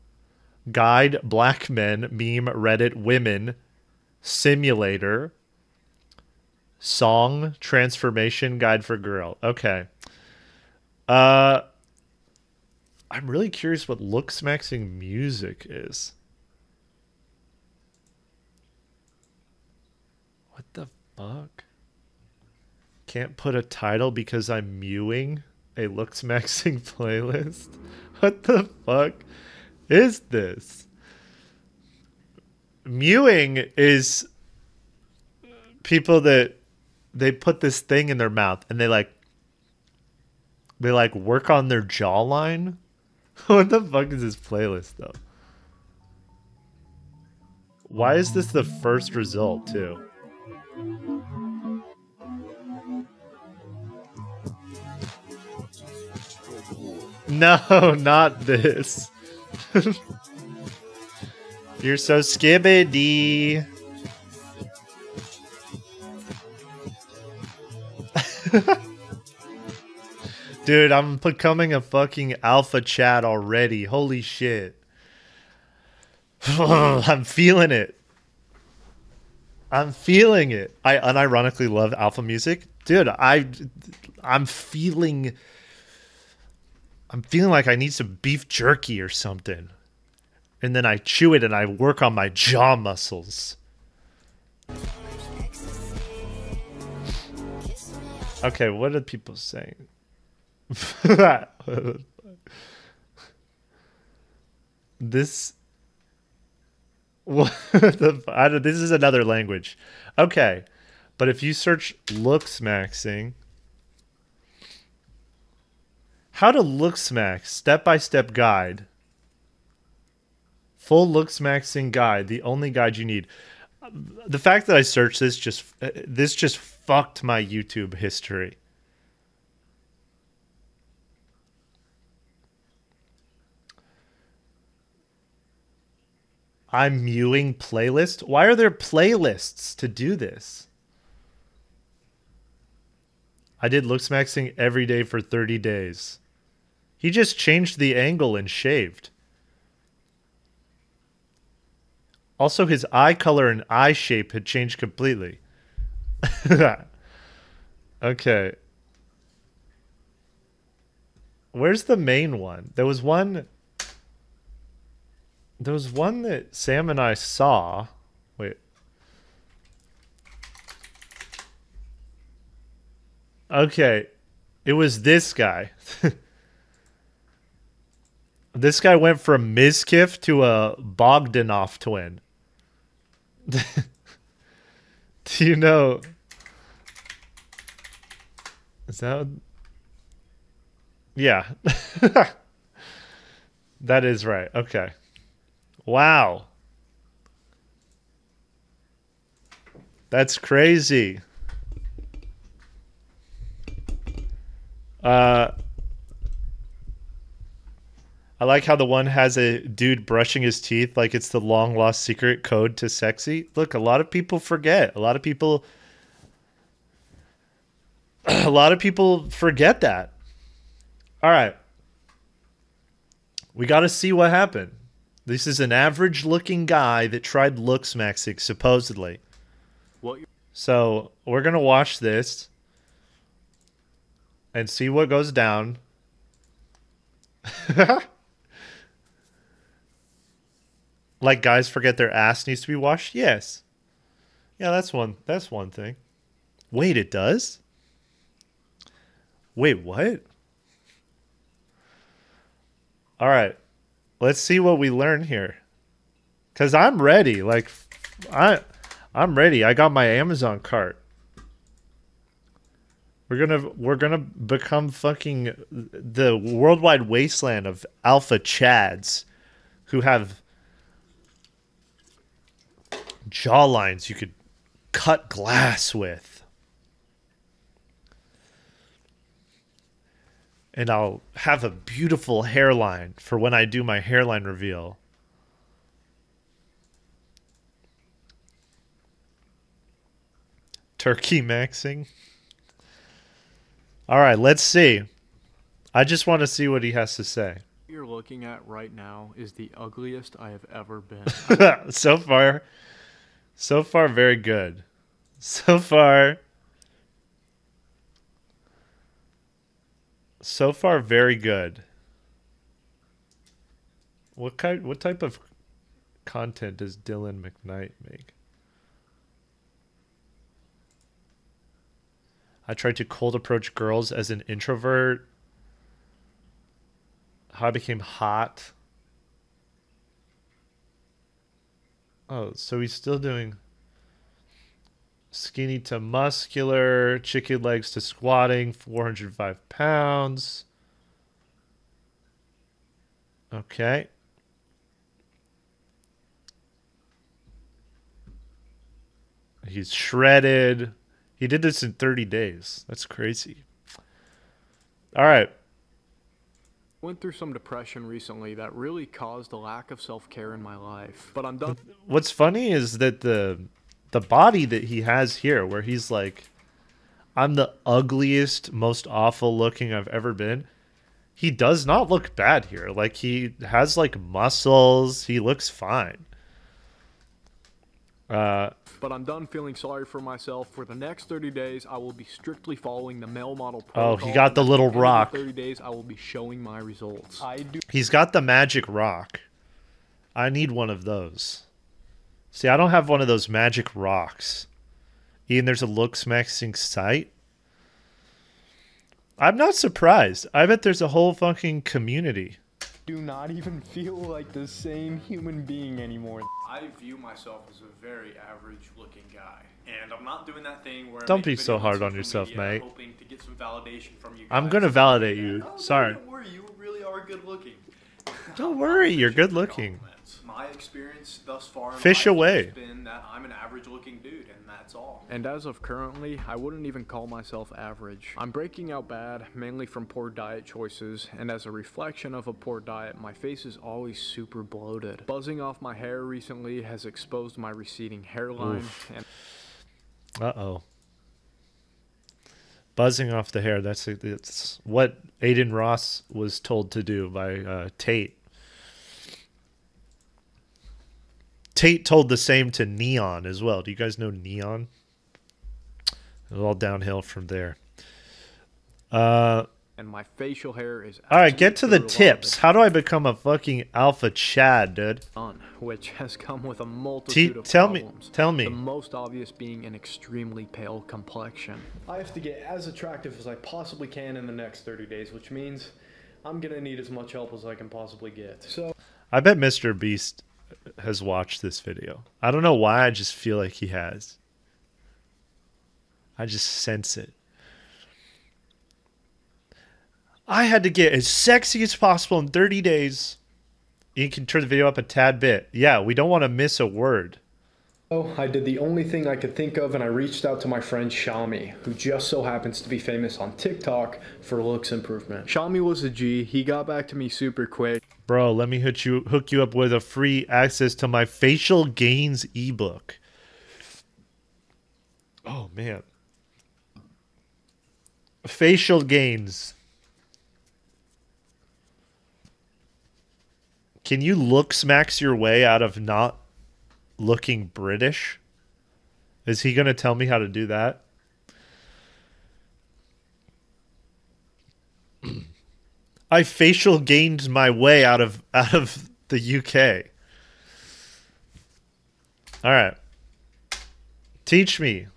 guide black men, meme Reddit women, simulator, song transformation guide for girl. Okay. I'm really curious what looksmaxing music is. fuck? Can't put a title because I'm mewing a looks-maxing playlist? What the fuck is this? Mewing is people that they put this thing in their mouth and they work on their jawline. What the fuck is this playlist though? Why is this the first result too? No, not this. You're so skibbity. Dude, I'm becoming a fucking alpha chat already. Holy shit. I'm feeling it. I'm feeling it. I unironically love alpha music. Dude, I'm feeling like I need some beef jerky or something. And then I chew it and I work on my jaw muscles. Okay, what are people saying? This... What the... I don't, this is another language. Okay, but if you search looksmaxing... How to looksmax, step-by-step guide... Full looksmaxing guide, the only guide you need. The fact that I searched this just fucked my YouTube history. I'm mewing playlist. Why are there playlists to do this? I did looksmaxing every day for 30 days. He just changed the angle and shaved. Also, his eye color and eye shape had changed completely. Okay. Where's the main one? There was one that Sam and I saw. Wait. Okay. It was this guy. This guy went from Mizkiff to a Bogdanov twin. Do you know? Is that? Yeah. That is right. Okay. Wow. That's crazy. I like how the one has a dude brushing his teeth like it's the long-lost secret code to sexy. Look, a lot of people forget. A lot of people forget that. All right. We got to see what happened. This is an average-looking guy that tried looksmaxing, supposedly. So we're going to watch this and see what goes down. Like guys forget their ass needs to be washed? Yes. Yeah, that's one thing. Wait, it does? Wait, what? All right. Let's see what we learn here. 'Cause I'm ready. Like I'm ready. I got my Amazon cart. We're gonna become fucking the worldwide wasteland of alpha chads who have jawlines you could cut glass with. And I'll have a beautiful hairline for when I do my hairline reveal. Turkey maxing. All right, let's see. I just want to see what he has to say. What you're looking at right now is the ugliest I have ever been. So far, very good. So far, very good. What type of content does Dylan McKnight make? I tried to cold approach girls as an introvert. How I became hot. Oh, so he's still doing skinny to muscular, chicken legs to squatting, 405 pounds. Okay. He's shredded. He did this in 30 days. That's crazy. All right. Went through some depression recently that really caused a lack of self-care in my life. But I'm done. What's funny is that the body that he has here, where he's like, I'm the ugliest, most awful looking I've ever been. He does not look bad here. Like, he has, like, muscles. He looks fine. But I'm done feeling sorry for myself. For the next 30 days, I will be strictly following the male model protocol. Oh, he got the little rock. 30 days, I will be showing my results. He's got the magic rock. I need one of those. See, I don't have one of those magic rocks. Ian, there's a looks maxing site. I'm not surprised. I bet there's a whole fucking community. Do not even feel like the same human being anymore. I view myself as a very average-looking guy, and I'm not doing that thing where. Don't be so hard on yourself, mate. Hoping to get some validation from you guys. I'm gonna validate you. Oh, sorry. Don't worry, you really are good-looking. Don't worry, you're good-looking. My experience thus far in Fish life away. Has been that I'm an average-looking dude, and that's all. And as of currently, I wouldn't even call myself average. I'm breaking out bad, mainly from poor diet choices, and as a reflection of a poor diet, my face is always super bloated. Buzzing off my hair recently has exposed my receding hairline. Oof. And uh-oh. Buzzing off the hair, that's what Aiden Ross was told to do by Tate. Tate told the same to Neon as well. Do you guys know Neon? It was all downhill from there. And my facial hair is... All right, get to the tips. How do I become a fucking alpha Chad, dude? Which has come with a multitude of problems. Tell me. The most obvious being an extremely pale complexion. I have to get as attractive as I possibly can in the next 30 days, which means I'm going to need as much help as I can possibly get. So I bet Mr. Beast... has watched this video. I don't know why, I just feel like he has. I just sense it. I had to get as sexy as possible in 30 days. You can turn the video up a tad bit. Yeah, we don't want to miss a word. Oh, I did the only thing I could think of, and I reached out to my friend Shami, who just so happens to be famous on TikTok for looks improvement. Shami was a G. He got back to me super quick. Bro, let me hook you up with a free access to my facial gains ebook. Oh man, facial gains. Can you look smacks your way out of not looking British? Is he gonna tell me how to do that? I facial gained my way out of the UK. All right, teach me,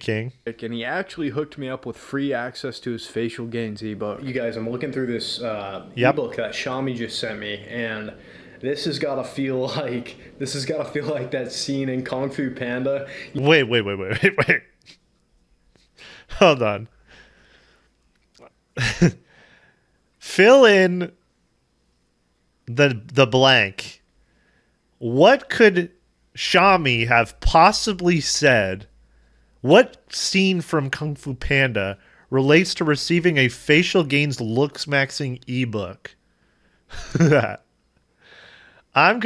King. And he actually hooked me up with free access to his facial gains ebook. You guys, I'm looking through this ebook that Shami just sent me, and this has got to feel like that scene in Kung Fu Panda. Wait. Hold on. Fill in the blank. What could Shami have possibly said? What scene from Kung Fu Panda relates to receiving a facial gains looks maxing ebook? I'm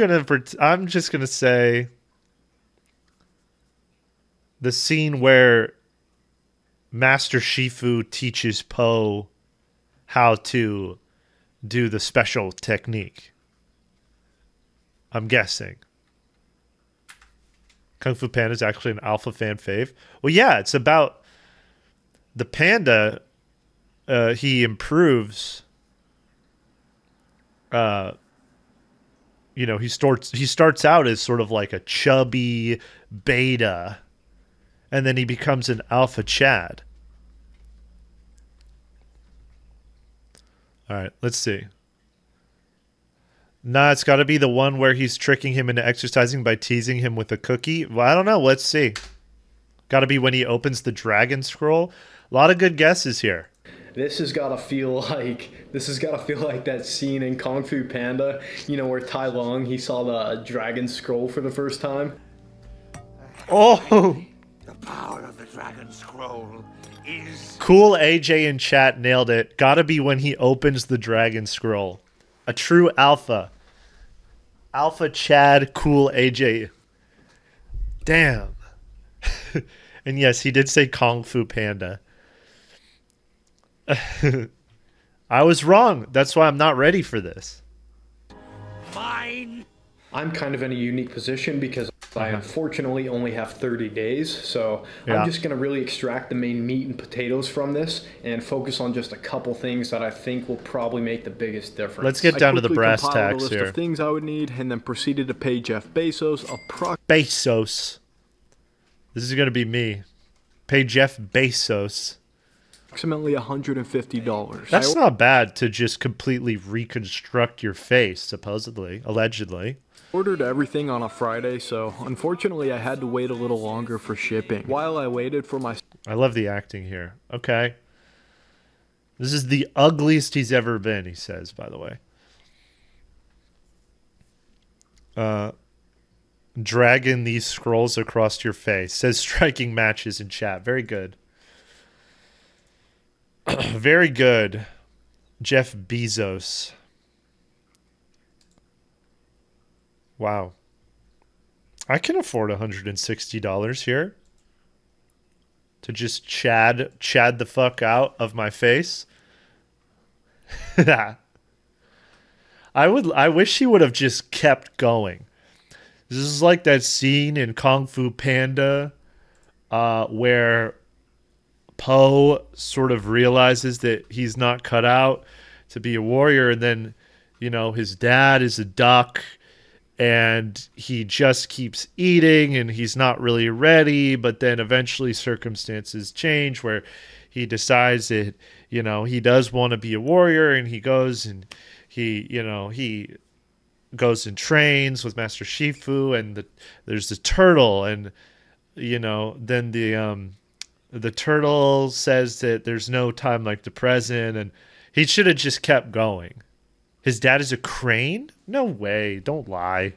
just gonna say the scene where Master Shifu teaches Po how to do the special technique. I'm guessing. Kung Fu Panda is actually an alpha fan fave. Well, yeah, it's about the panda. He improves. You know, he starts out as sort of like a chubby beta, and then he becomes an alpha Chad. All right, let's see. Nah, it's got to be the one where he's tricking him into exercising by teasing him with a cookie. Well, I don't know. Let's see. Got to be when he opens the dragon scroll. A lot of good guesses here. This has got to feel like that scene in Kung Fu Panda, you know, where Tai Lung, he saw the dragon scroll for the first time. Oh! The power of the dragon scroll is... Cool AJ in chat nailed it. Got to be when he opens the dragon scroll. A true alpha. Alpha Chad, cool AJ. Damn. And yes, he did say Kung Fu Panda. I was wrong. That's why I'm not ready for this. Fine. I'm kind of in a unique position because I unfortunately only have 30 days. So yeah. I'm just going to really extract the main meat and potatoes from this and focus on just a couple things that I think will probably make the biggest difference. Let's get down to the brass tacks here. I compiled a list of things I would need and then proceeded to pay Jeff Bezos Bezos. This is going to be me. Pay Jeff Bezos. Approximately $150. That's not bad to just completely reconstruct your face, supposedly, allegedly. Ordered everything on a Friday, so unfortunately I had to wait a little longer for shipping. While I waited for my... I love the acting here. Okay. This is the ugliest he's ever been, he says, by the way. Dragging these scrolls across your face. Says striking matches in chat. Very good. Very good. Jeff Bezos. Wow. I can afford $160 here to just Chad the fuck out of my face. I wish he would have just kept going. This is like that scene in Kung Fu Panda where Po sort of realizes that he's not cut out to be a warrior, and then, you know, his dad is a duck and he just keeps eating and he's not really ready, but then eventually circumstances change where he decides that, you know, he does want to be a warrior, and he goes and he goes and trains with Master Shifu, and there's the turtle, and, you know, then the turtle says that there's no time like the present, and he should have just kept going. His dad is a crane? No way. Don't lie.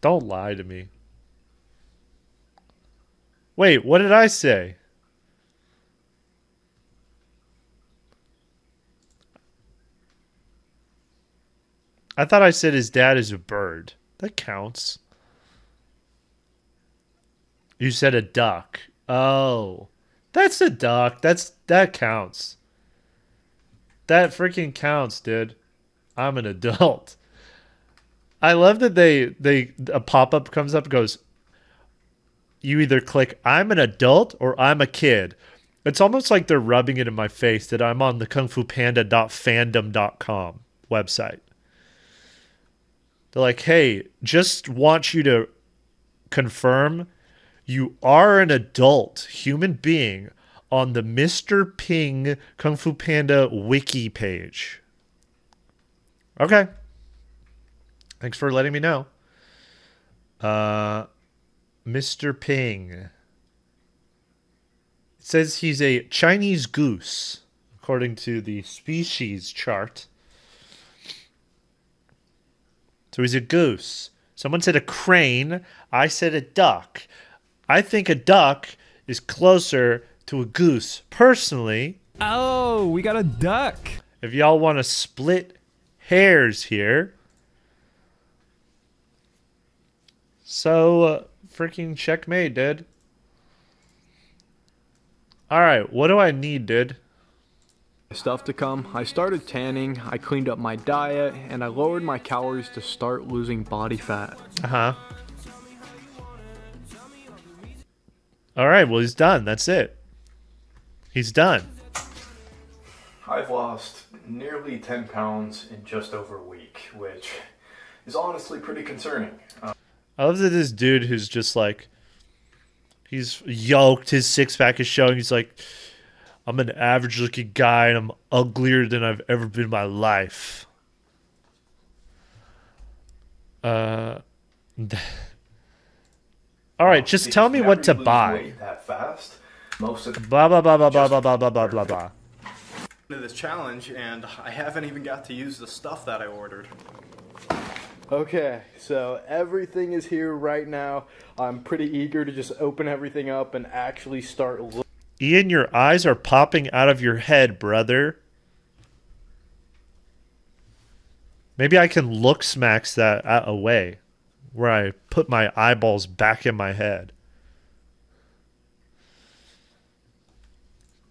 Don't lie to me. Wait, what did I say? I thought I said his dad is a bird. That counts. You said a duck. Oh. That's a duck. That counts. That freaking counts, dude. I'm an adult. I love that a pop-up comes up and goes, you either click I'm an adult or I'm a kid. It's almost like they're rubbing it in my face that I'm on the kungfupanda.fandom.com website. They're like, hey, just want you to confirm you are an adult human being on the Mr. Ping Kung Fu Panda wiki page. Okay. Thanks for letting me know. Mr. Ping. It says he's a Chinese goose, according to the species chart. So he's a goose. Someone said a crane. I said a duck. I think a duck is closer to a goose, personally. Oh, we got a duck. If y'all want to split hairs here. So, freaking checkmate, dude. All right, what do I need, dude? Stuff to come. I started tanning, I cleaned up my diet, and I lowered my calories to start losing body fat. Alright, well, he's done. That's it. He's done. I've lost nearly 10 pounds in just over a week, which is honestly pretty concerning. I love that this dude who's just like, He's yoked. His six-pack is showing. He's like, I'm an average-looking guy, and I'm uglier than I've ever been in my life. All right, just tell me what to buy. Blah, blah, blah, blah, blah, blah, blah, blah, blah, blah. Into this challenge, and I haven't even got to use the stuff that I ordered. Okay, so everything is here right now. I'm pretty eager to just open everything up and actually start looking. Ian, your eyes are popping out of your head, brother. Maybe I can look smacks that away, where I put my eyeballs back in my head.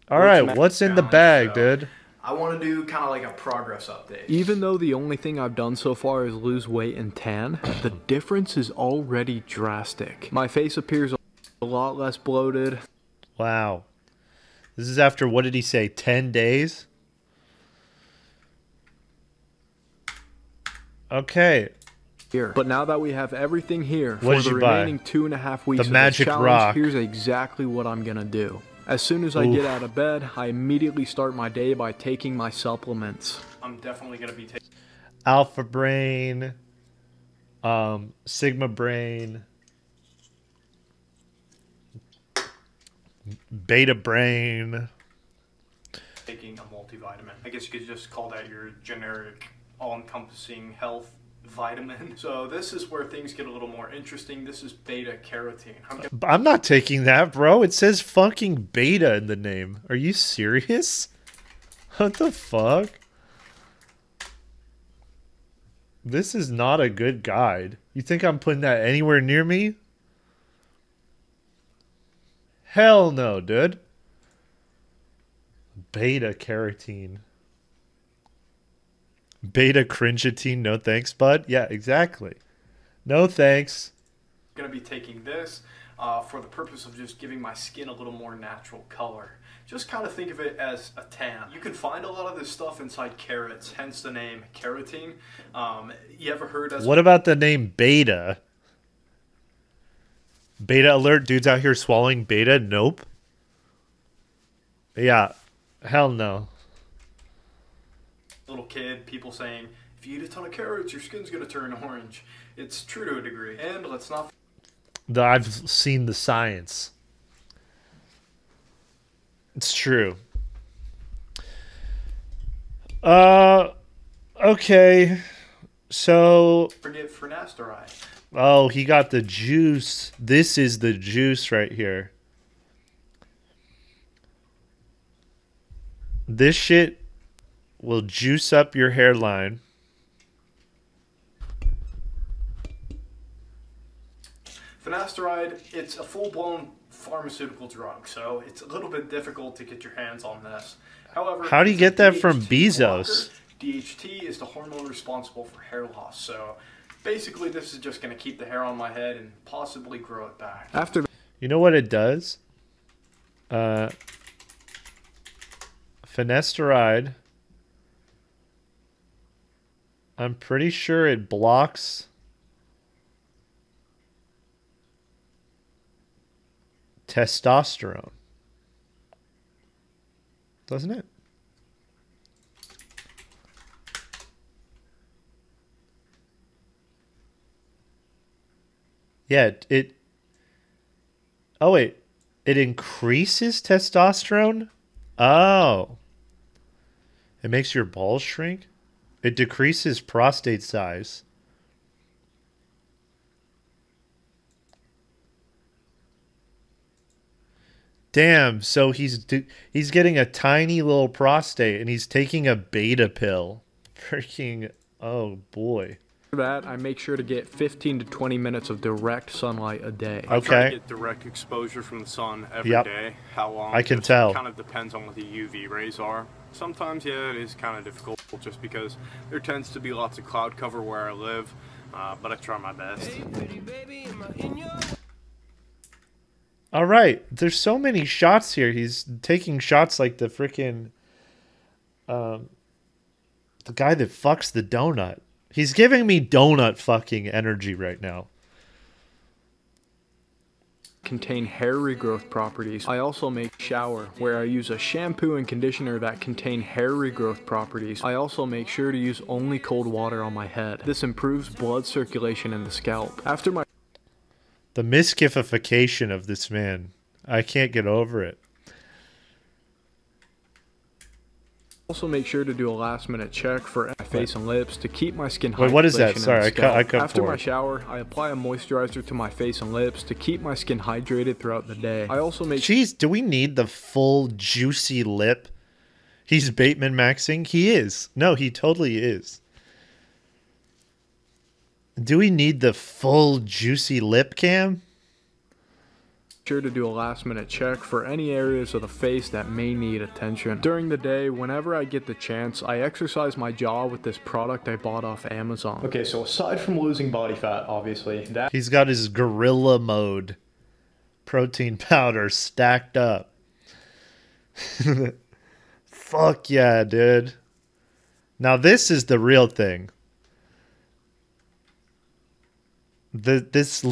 All right, what's in the bag, dude? I want to do kind of like a progress update. Even though the only thing I've done so far is lose weight and tan, the difference is already drastic. My face appears a lot less bloated. Wow. This is after, what did he say, 10 days? Okay. Here. But now that we have everything here, for the remaining 2.5 weeks of this challenge, here's exactly what I'm going to do. As soon as I get out of bed, I immediately start my day by taking my supplements. I'm definitely going to be taking Alpha Brain, Sigma Brain, Beta Brain. Taking a multivitamin. I guess you could just call that your generic all-encompassing health vitamin. So this is where things get a little more interesting. This is beta carotene. I'm not taking that, bro. It says fucking beta in the name. Are you serious? What the fuck? This is not a good guide. You think I'm putting that anywhere near me? Hell no, dude. Beta carotene. Beta cringeatine, no thanks, bud. Yeah, exactly. No thanks. I'm going to be taking this for the purpose of just giving my skin a little more natural color. Just kind of think of it as a tan. You can find a lot of this stuff inside carrots, hence the name carotene. You ever heard of... What about the name beta? Beta alert, dudes out here swallowing beta? Nope. Yeah, hell no. Little kid, people saying, if you eat a ton of carrots, your skin's going to turn orange. It's true to a degree. And let's not... I've seen the science. It's true. Okay. So... Forget Finasteride. Oh, he got the juice. This is the juice right here. This shit... will juice up your hairline. Finasteride, it's a full-blown pharmaceutical drug, so it's a little bit difficult to get your hands on this. However, how do you get that from Bezos? DHT is the hormone responsible for hair loss, so basically this is just going to keep the hair on my head and possibly grow it back. After, you know what it does? Finasteride... I'm pretty sure it blocks testosterone. Doesn't it? Yeah, it... Oh, wait. It increases testosterone? Oh. It makes your balls shrink? It decreases prostate size. Damn, so he's getting a tiny little prostate and he's taking a beta pill. Freaking, oh boy. For that, I make sure to get 15 to 20 minutes of direct sunlight a day. Okay. I try to get direct exposure from the sun every day. How long? I can tell. It kind of depends on what the UV rays are. Sometimes, yeah, it is kind of difficult just because there tends to be lots of cloud cover where I live, but I try my best. Hey, pretty baby, am I in your... All right, there's so many shots here. He's taking shots like the freaking the guy that fucks the donut. He's giving me donut fucking energy right now. contain hair regrowth properties. I also make shower, where I use a shampoo and conditioner that contain hair regrowth properties. I also make sure to use only cold water on my head. This improves blood circulation in the scalp. After my... The misgification of this man. I can't get over it. Also make sure to do a last minute check for my face and lips to keep my skin hydration. Wait, what is that? Sorry, I cut After my shower, I apply a moisturizer to my face and lips to keep my skin hydrated throughout the day. I also make... Jeez, do we need the full juicy lip? He's Bateman Maxing? He is. No, he totally is. Do we need the full juicy lip cam? Sure to do a last minute check for any areas of the face that may need attention. During the day, whenever I get the chance, I exercise my jaw with this product I bought off Amazon. Okay, so aside from losing body fat, obviously, that... He's got his gorilla mode protein powder stacked up. Fuck yeah, dude. Now this is the real thing. What is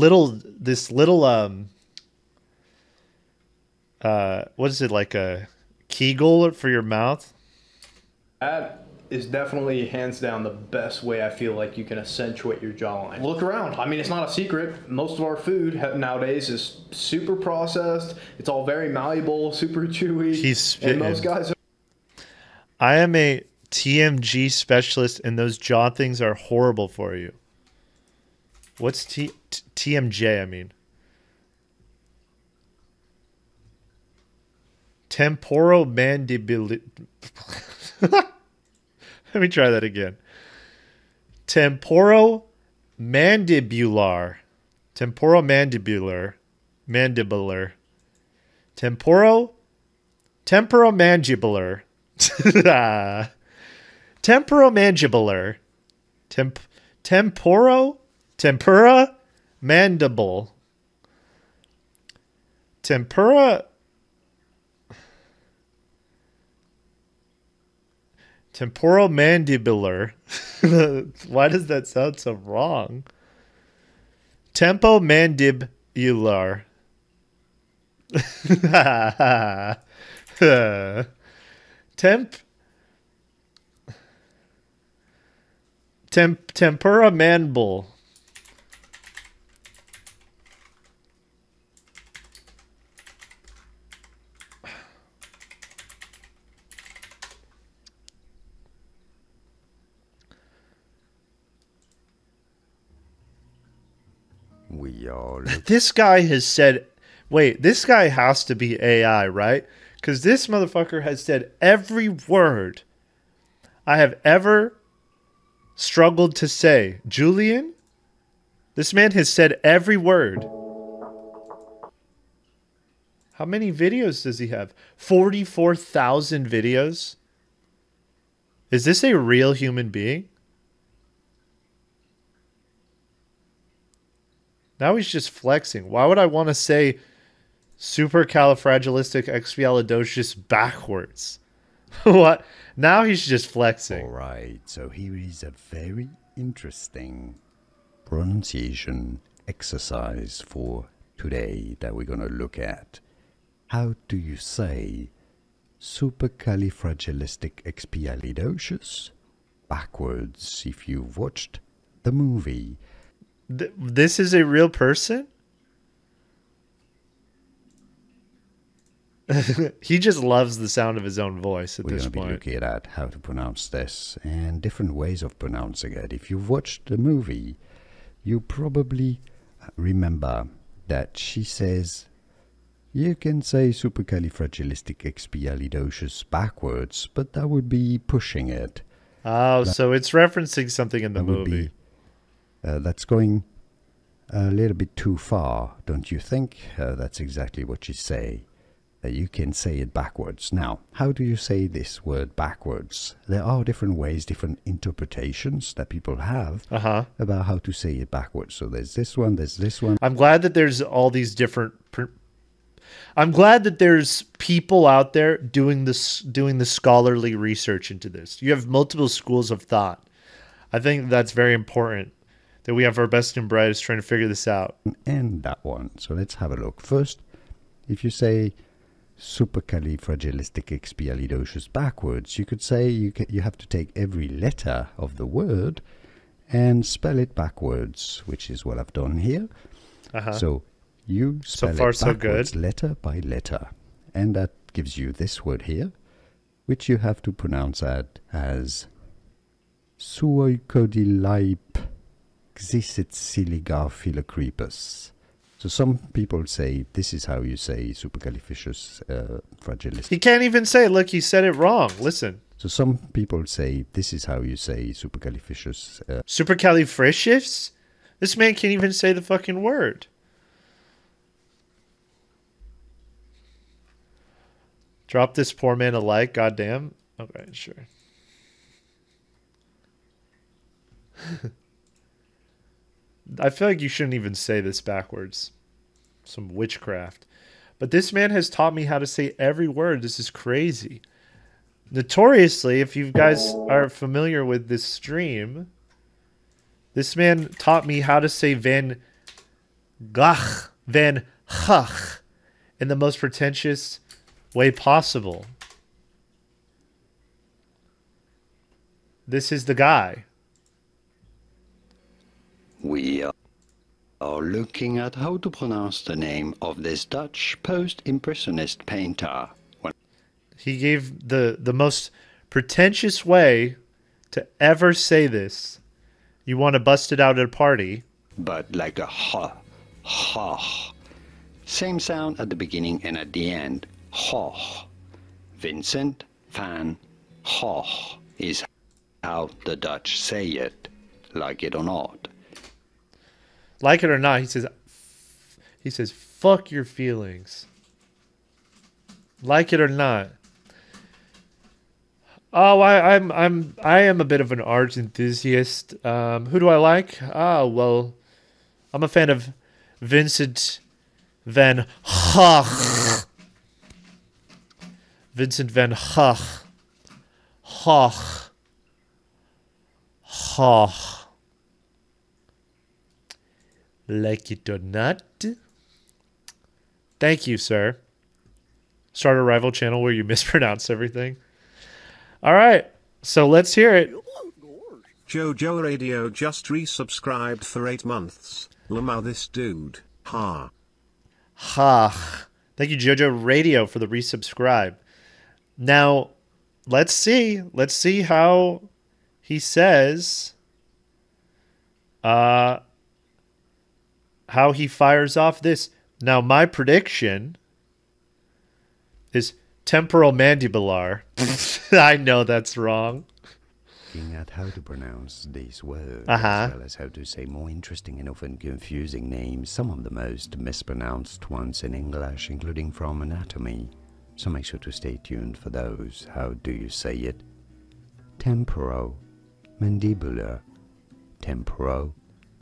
it, like a Kegel for your mouth? That is definitely, hands down, the best way I feel like you can accentuate your jawline. Look around. I mean, it's not a secret. Most of our food nowadays is super processed. It's all very malleable, super chewy. He's spitting. And those guys are... I am a TMG specialist, and those jaw things are horrible for you. What's TMJ, I mean? Temporomandibular. Let me try that again. Temporomandibular. Temporomandibular. Mandibular. Temporomandibular. Temporomandibular. Tempura. Mandible. Tempura. Temporomandibular. Why does that sound so wrong? Tempomandibular. Temporamandible. This guy has said, wait, this guy has to be AI, right? Because this motherfucker has said every word I have ever struggled to say. Julian? This man has said every word. How many videos does he have? 44,000 videos? Is this a real human being? Now he's just flexing. Why would I want to say supercalifragilisticexpialidocious backwards? What? Now he's just flexing. All right, so here is a very interesting pronunciation exercise for today that we're going to look at. How do you say supercalifragilisticexpialidocious backwards if you've watched the movie? This is a real person? He just loves the sound of his own voice at this point. We're going to be looking at how to pronounce this and different ways of pronouncing it. If you've watched the movie, you probably remember that she says, you can say supercalifragilisticexpialidocious backwards, but that would be pushing it. Oh, that, so it's referencing something in the movie. That's going a little bit too far, don't you think? That's exactly what you say. You can say it backwards. Now, how do you say this word backwards? There are different ways, different interpretations that people have about how to say it backwards. So there's this one, there's this one. I'm glad that there's all these different... I'm glad that there's people out there doing the scholarly research into this. You have multiple schools of thought. I think that's very important. that we have our best and brightest trying to figure this out. And that one. So let's have a look. First, if you say supercalifragilisticexpialidocious backwards, you could say you have to take every letter of the word and spell it backwards, which is what I've done here. So you spell it backwards, so far so good. Letter by letter. And that gives you this word here, which you have to pronounce as suoicodilaip xicit siligar philocrepus. So some people say this is how you say supercalifragilistic. He can't even say it. Look, he said it wrong. Listen. So some people say this is how you say supercalifragilistic. Supercalifragilistic? This man can't even say the fucking word. Drop this poor man a like, goddamn. Okay, sure. I feel like you shouldn't even say this backwards. Some witchcraft. But this man has taught me how to say every word. This is crazy. Notoriously, if you guys are familiar with this stream, this man taught me how to say Van Gogh, Van Gogh in the most pretentious way possible. This is the guy. We are looking at how to pronounce the name of this Dutch post-impressionist painter. He gave the most pretentious way to ever say this. You want to bust it out at a party. But like a ha, ha. Same sound at the beginning and at the end. Ha. Vincent van Gogh is how the Dutch say it, like it or not. Like it or not, he says, fuck your feelings. Like it or not. Oh, I am a bit of an art enthusiast. Who do I like? Ah, well, I'm a fan of Vincent van Gogh. Vincent van Gogh. Gogh. Gogh. Like it or not. Thank you, sir. Start a rival channel where you mispronounce everything. All right, so let's hear it. Jojo Radio just resubscribed for 8 months. Lamau this dude. Ha. Ha. Thank you, Jojo Radio, for the resubscribe. Now, let's see. Let's see how he says... how he fires off this. Now, my prediction is temporal mandibular. I know that's wrong. Looking at how to pronounce these words, as well as how to say more interesting and often confusing names, some of the most mispronounced ones in English, including from anatomy. So make sure to stay tuned for those. How do you say it? Temporal, mandibular, temporal,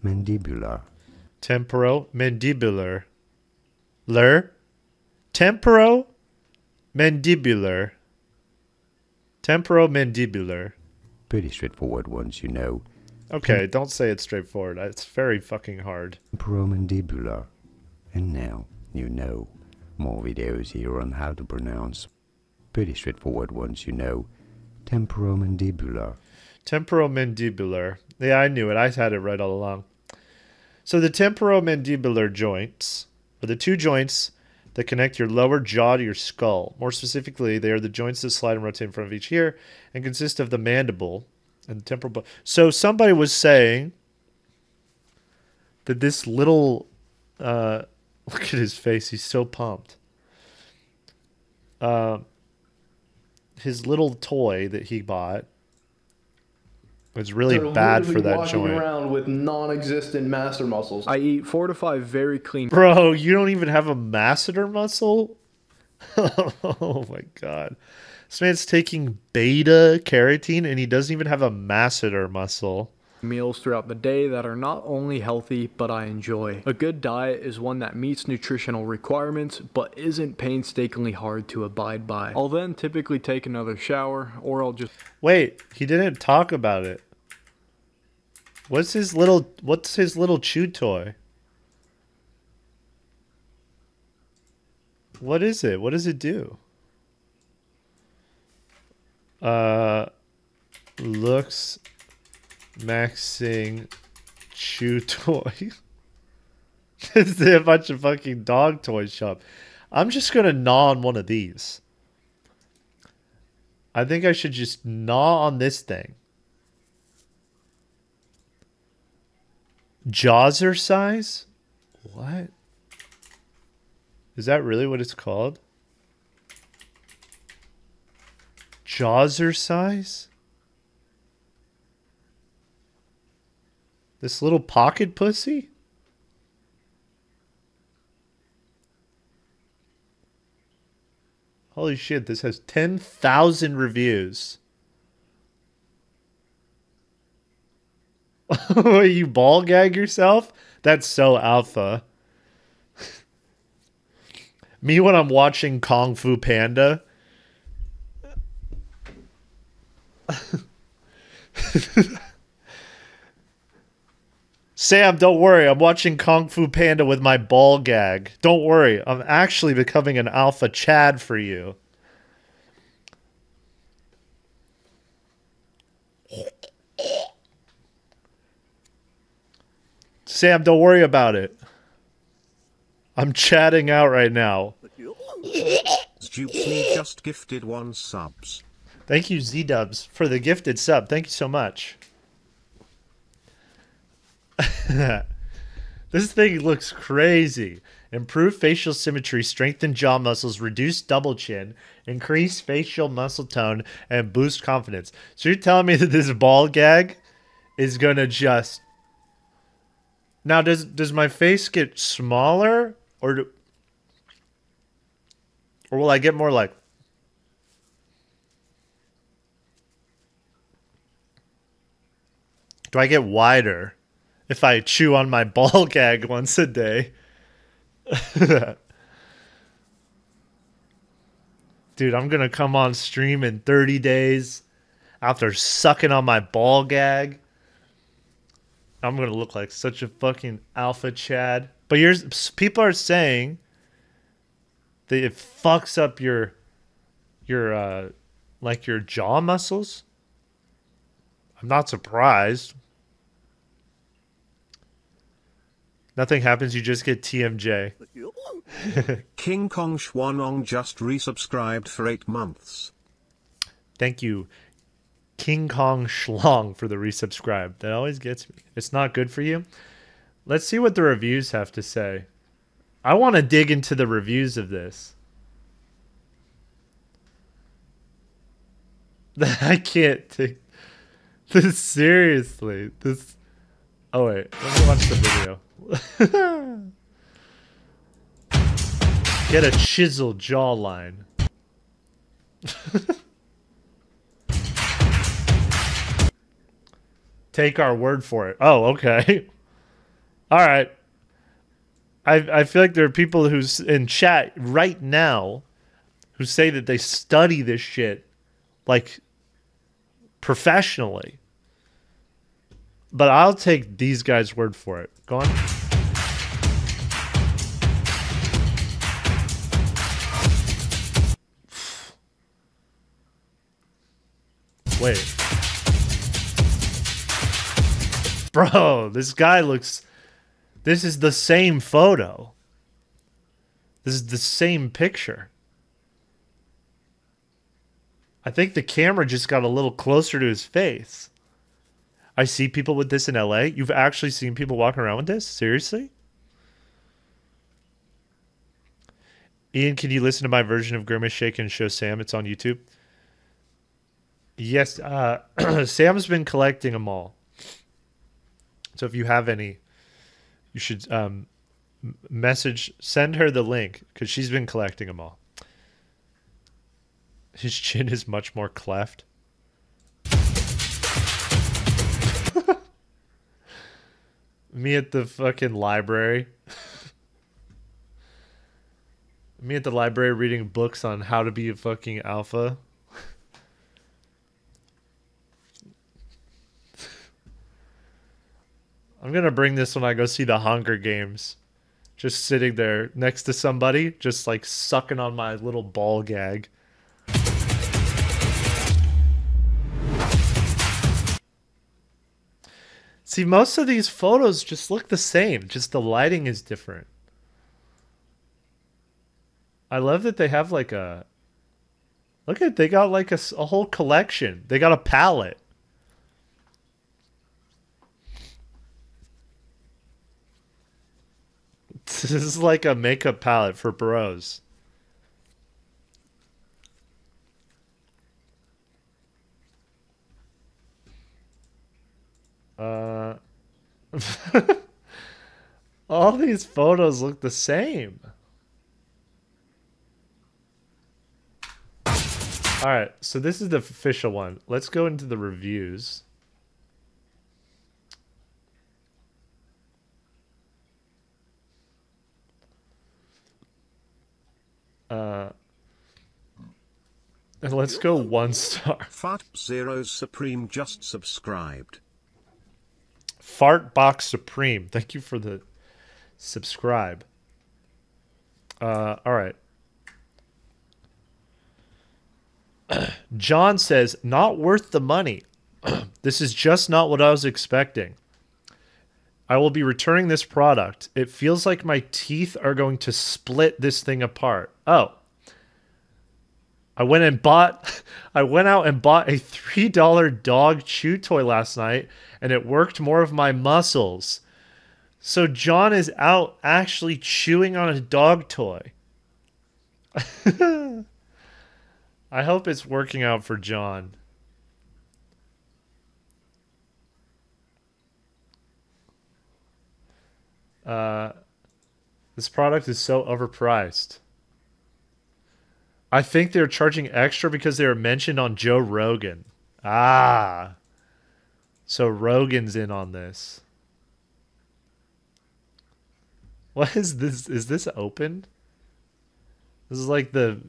mandibular. Temporomandibular. Temporomandibular. Temporomandibular. Pretty straightforward ones, you know. Okay, don't say it's straightforward. It's very fucking hard. Temporomandibular. And now, you know. More videos here on how to pronounce pretty straightforward ones, you know. Temporomandibular. Temporomandibular. Yeah, I knew it. I had it right all along. So the temporomandibular joints are the two joints that connect your lower jaw to your skull. More specifically, they are the joints that slide and rotate in front of each ear and consist of the mandible and the temporal. So somebody was saying that this little... look at his face. He's so pumped. His little toy that he bought. It's really bad for that joint. Walking around with non-existent masseter muscles. I eat 4 to 5 very clean. Bro, you don't even have a masseter muscle? Oh my god. This man's taking beta carotene and he doesn't even have a masseter muscle. Meals throughout the day that are not only healthy, but I enjoy. A good diet is one that meets nutritional requirements, but isn't painstakingly hard to abide by. I'll then typically take another shower, or I'll just... Wait, he didn't talk about it. What's his little chew toy? What is it? What does it do? Looks maxing chew toy. Is there a bunch of fucking dog toy shop? I'm just gonna gnaw on one of these. I think I should just gnaw on this thing. Jawsercise? What? Is that really what it's called? Jawsercise? This little pocket pussy? Holy shit, this has 10,000 reviews. You ball gag yourself? That's so alpha. Me when I'm watching Kung Fu Panda. Sam, don't worry. I'm watching Kung Fu Panda with my ball gag. Don't worry. I'm actually becoming an alpha Chad for you. Sam, don't worry about it. I'm chatting out right now. Stupidly just gifted 1 sub. Thank you, Z-Dubs, for the gifted sub. Thank you so much. This thing looks crazy. Improve facial symmetry, strengthen jaw muscles, reduce double chin, increase facial muscle tone, and boost confidence. So you're telling me that this ball gag is gonna just... Now, does my face get smaller? Or will I get more like... Do I get wider if I chew on my ball gag once a day? Dude, I'm gonna come on stream in 30 days after sucking on my ball gag. I'm gonna look like such a fucking alpha Chad. But people are saying that it fucks up your jaw muscles. I'm not surprised. Nothing happens, you just get TMJ. King Kong Schwanong just resubscribed for 8 months. Thank you, King Kong Schlong, for the resubscribe. That always gets me. It's not good for you. Let's see what the reviews have to say. I want to dig into the reviews of this. I can't take this seriously. This... Oh, wait. Let me watch the video. Get a chiseled jawline. Take our word for it. Oh, okay. All right. I feel like there are people who's in chat right now who say that they study this shit like professionally. But I'll take these guys' word for it. Go on. Wait. Bro, this guy looks... This is the same photo. This is the same picture. I think the camera just got a little closer to his face. I see people with this in LA. You've actually seen people walking around with this? Seriously? Ian, can you listen to my version of Grimace Shake and Show Sam? It's on YouTube. Yes, Sam's been collecting them all. So if you have any, you should send her the link because she's been collecting them all. His chin is much more cleft. Me at the fucking library. Me at the library reading books on how to be a fucking alpha. I'm going to bring this when I go see the Hunger Games. Just sitting there next to somebody, just like sucking on my little ball gag. See, most of these photos just look the same. Just the lighting is different. I love that they have like a... Look at it. They got like a whole collection. They got a palette. This is like a makeup palette for bros. All these photos look the same. All right, so this is the official one. Let's go into the reviews. And let's go 1 star. Fart Zero Supreme just subscribed. Fartbox Supreme, thank you for the subscribe. All right. John says, not worth the money. This is just not what I was expecting. I will be returning this product. It feels like my teeth are going to split this thing apart. Oh. I went out and bought a $3 dog chew toy last night, and it worked more of my muscles. So John is out actually chewing on a dog toy. I hope it's working out for John. This product is so overpriced. I think they're charging extra because they were mentioned on Joe Rogan. Ah. So Rogan's in on this. What is this? Is this open? This is like the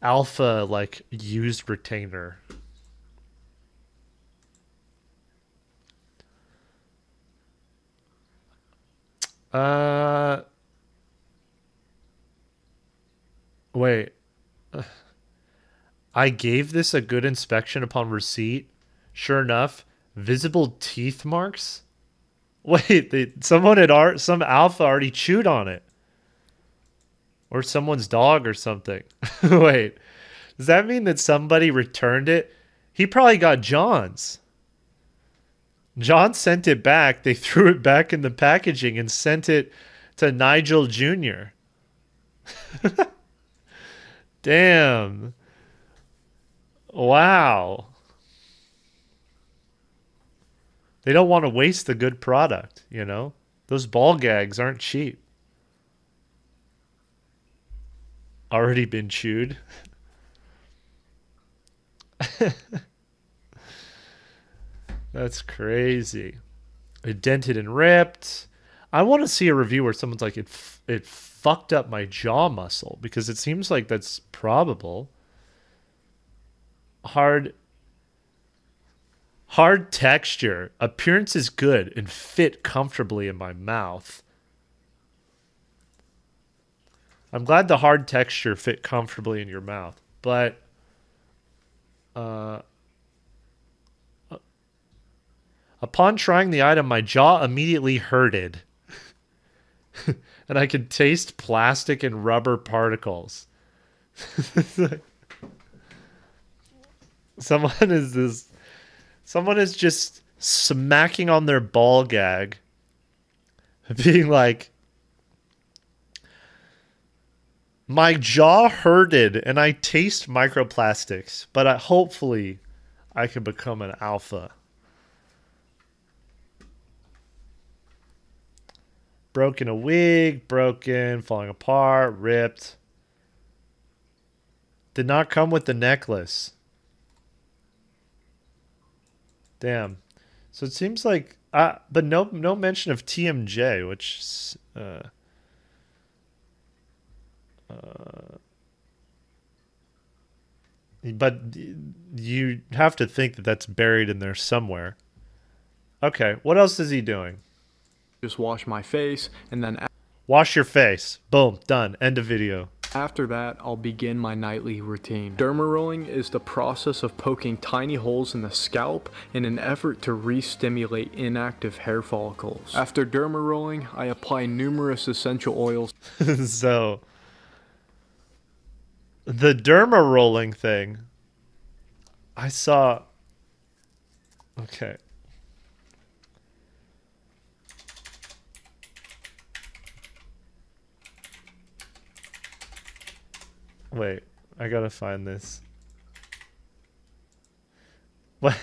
alpha like used retainer. Wait, I gave this a good inspection upon receipt. Sure enough, visible teeth marks. Wait, some alpha already chewed on it, or someone's dog or something. Wait, does that mean that somebody returned it? He probably got John's. John sent it back. They threw it back in the packaging and sent it to Nigel Jr. Damn. Wow. They don't want to waste the good product, you know? Those ball gags aren't cheap. Already been chewed. That's crazy. It dented and ripped. I want to see a review where someone's like, it fucked up my jaw muscle, because it seems like that's probable. Hard texture. Appearance is good and fit comfortably in my mouth. I'm glad the hard texture fit comfortably in your mouth, but upon trying the item, my jaw immediately hurted. And I could taste plastic and rubber particles. Someone is just smacking on their ball gag, being like, my jaw hurted and I taste microplastics, but hopefully I can become an alpha. Broken a wig, broken, falling apart, ripped. Did not come with the necklace. Damn. So it seems like, but no mention of TMJ, which but you have to think that that's buried in there somewhere. Okay, what else is he doing? Just wash my face, and then... Wash your face. Boom. Done. End of video. After that, I'll begin my nightly routine. Derma rolling is the process of poking tiny holes in the scalp in an effort to re-stimulate inactive hair follicles. After derma rolling, I apply numerous essential oils. So, the derma rolling thing, I saw... Okay. Wait, I gotta find this. What?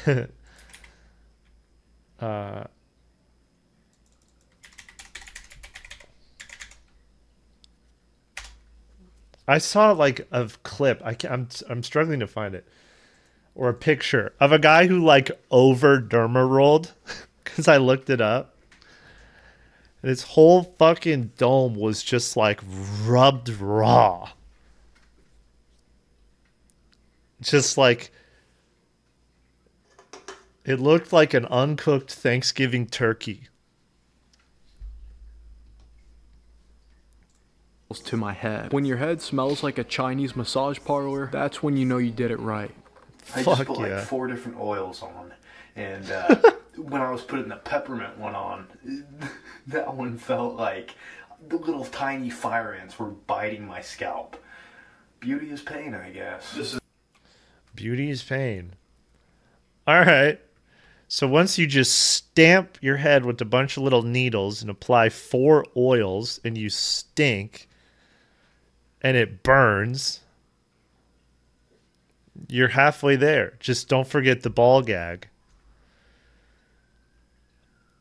I saw like a clip. I'm struggling to find it, or a picture of a guy who like over derma rolled, because I looked it up. And his whole fucking dome was just like rubbed raw. Just like, it looked like an uncooked Thanksgiving turkey. To my head. When your head smells like a Chinese massage parlor, that's when you know you did it right. I just put like 4 different oils on, and when I was putting the peppermint one on, that one felt like the little tiny fire ants were biting my scalp. Beauty is pain, I guess. This is beauty is pain. All right. So once you just stamp your head with a bunch of little needles and apply 4 oils and you stink and it burns, you're halfway there. Just don't forget the ball gag.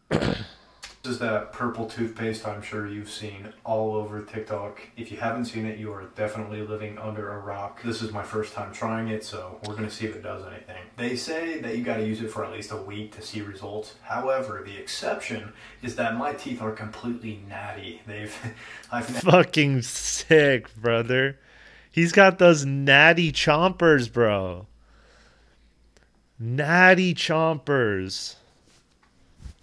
This is that purple toothpaste I'm sure you've seen all over TikTok. If you haven't seen it, you are definitely living under a rock. This is my first time trying it, so we're going to see if it does anything. They say that you got to use it for at least a week to see results. However, the exception is that my teeth are completely natty. I've fucking sick, brother. He's got those natty chompers, bro. Natty chompers.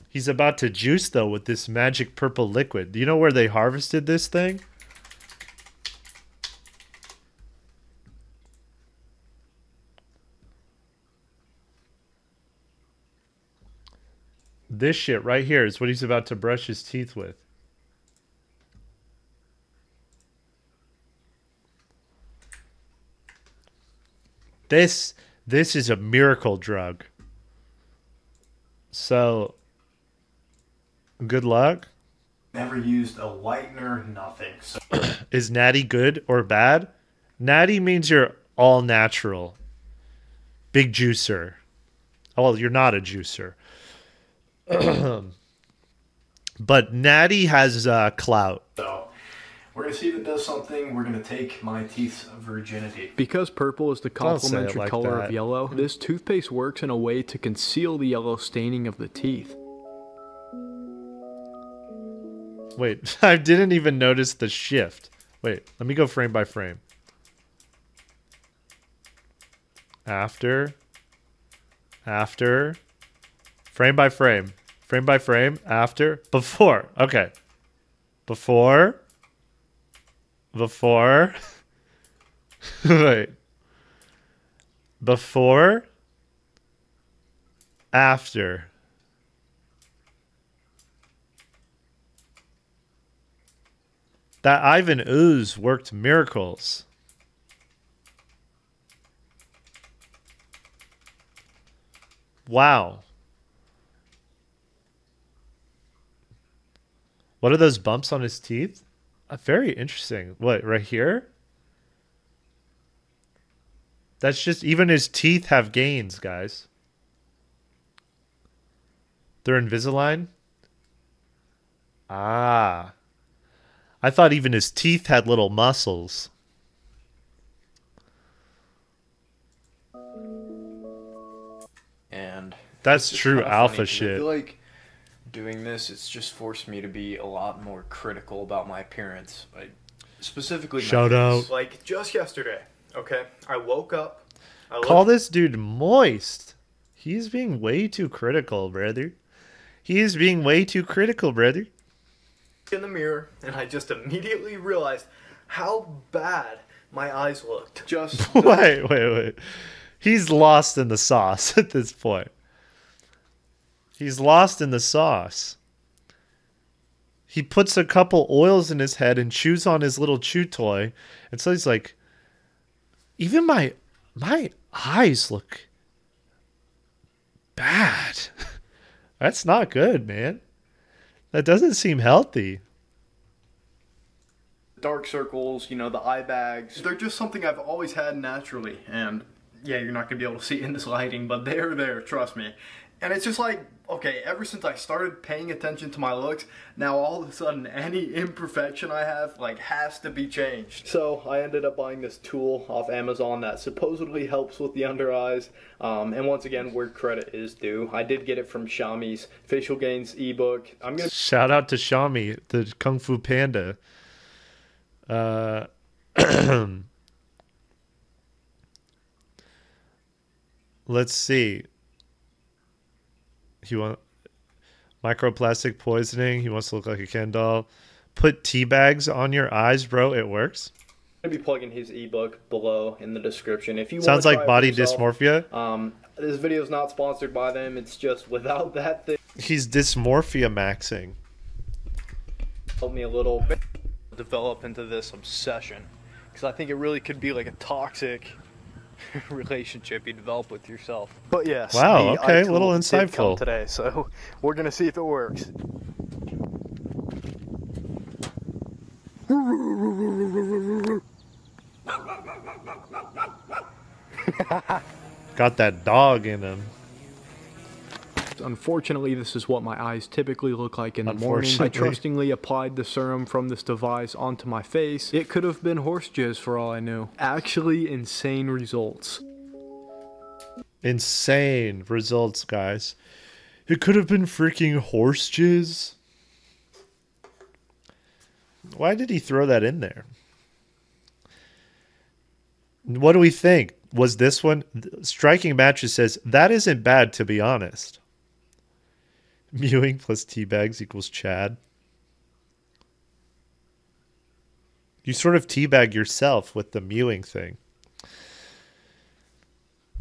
He's about to juice, though, with this magic purple liquid. Do you know where they harvested this thing? This shit right here is what he's about to brush his teeth with. This is a miracle drug. So... good luck. Never used a whitener, nothing. So is natty good or bad? Natty means you're all natural. Big juicer. Well, you're not a juicer. But natty has clout. So we're going to see if it does something. We're going to take my teeth's virginity. Because purple is the complementary color of yellow, this toothpaste works in a way to conceal the yellow staining of the teeth. Wait, I didn't even notice the shift. Wait, let me go frame by frame. After, frame by frame, after, before. Okay. Before, wait, before, after. That Ivan Ooze worked miracles. Wow. What are those bumps on his teeth? Very interesting. What, right here? That's just, even his teeth have gains, guys. They're Invisalign? Ah. I thought even his teeth had little muscles. And that's true alpha shit. I feel like doing this, it's just forced me to be a lot more critical about my appearance. Like, specifically, shout out. Like just yesterday, okay, I woke up. Call this dude moist. He's being way too critical, brother. He is being way too critical, brother. In the mirror, and I just immediately realized how bad my eyes looked. Just wait. He's lost in the sauce at this point. He's lost in the sauce. He puts a couple oils in his head and chews on his little chew toy. And so he's like, even my eyes look bad. That's not good, man. That doesn't seem healthy. Dark circles, you know, the eye bags. They're just something I've always had naturally. And yeah, you're not going to be able to see in this lighting, but they're there, trust me. And it's just like, okay, ever since I started paying attention to my looks, now all of a sudden any imperfection I have, like, has to be changed. So I ended up buying this tool off Amazon that supposedly helps with the under eyes. And once again, where credit is due, I did get it from Shami's Facial Gains ebook. I'm gonna shout out to Shami, the Kung Fu Panda. Let's see. He wants microplastic poisoning. He wants to look like a Ken doll. Put tea bags on your eyes, bro. It works. I'm gonna be plugging his ebook below in the description. If you sounds like body dysmorphia. This video is not sponsored by them. It's just without that thing. He's dysmorphia maxing. Help me a little bit develop into this obsession, because I think it really could be like a toxic relationship you develop with yourself. But yes, wow, okay, a little insightful today, so we're gonna see if it works. Got that dog in him. Unfortunately, this is what my eyes typically look like in the morning. I trustingly applied the serum from this device onto my face. It could have been horse jizz for all I knew. Actually, insane results. Insane results, guys. It could have been freaking horse jizz. Why did he throw that in there? What do we think? Was this one? Striking Matches says, that isn't bad, to be honest. Mewing plus tea bags equals Chad. You sort of teabag yourself with the mewing thing.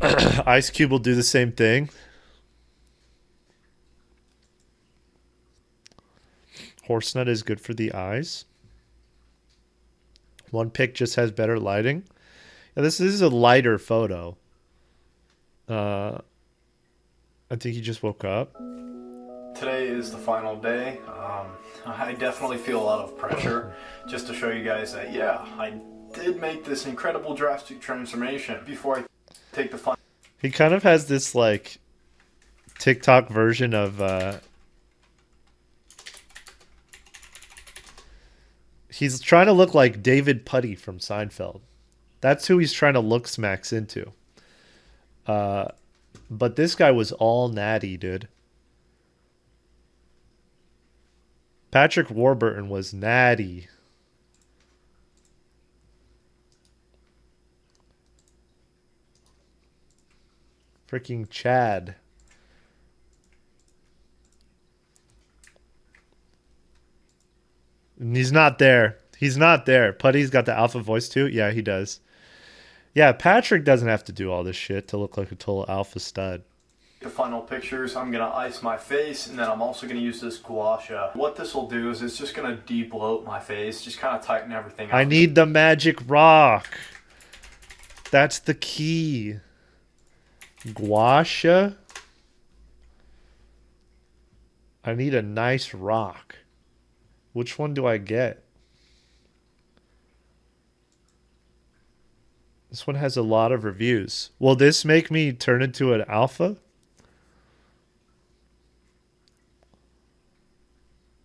Ice Cube will do the same thing. Horse nut is good for the eyes. One pic just has better lighting. Now, this is a lighter photo. I think he just woke up. Today is the final day. I definitely feel a lot of pressure just to show you guys that, yeah, I did make this incredible drastic transformation before I take the final. He kind of has this, like, TikTok version of, he's trying to look like David Putty from Seinfeld. That's who he's trying to look smacks into. But this guy was all natty, dude. Patrick Warburton was natty. Freaking Chad. And he's not there. He's not there. Putty's got the alpha voice too? Yeah, he does. Yeah, Patrick doesn't have to do all this shit to look like a total alpha stud. The final pictures, I'm gonna ice my face, and then I'm also gonna use this Gua Sha. What this will do is it's just gonna de-bloat my face, just kind of tighten everything up. I need the magic rock. That's the key. Gua Sha. I need a nice rock. Which one do I get? This one has a lot of reviews. Will this make me turn into an alpha?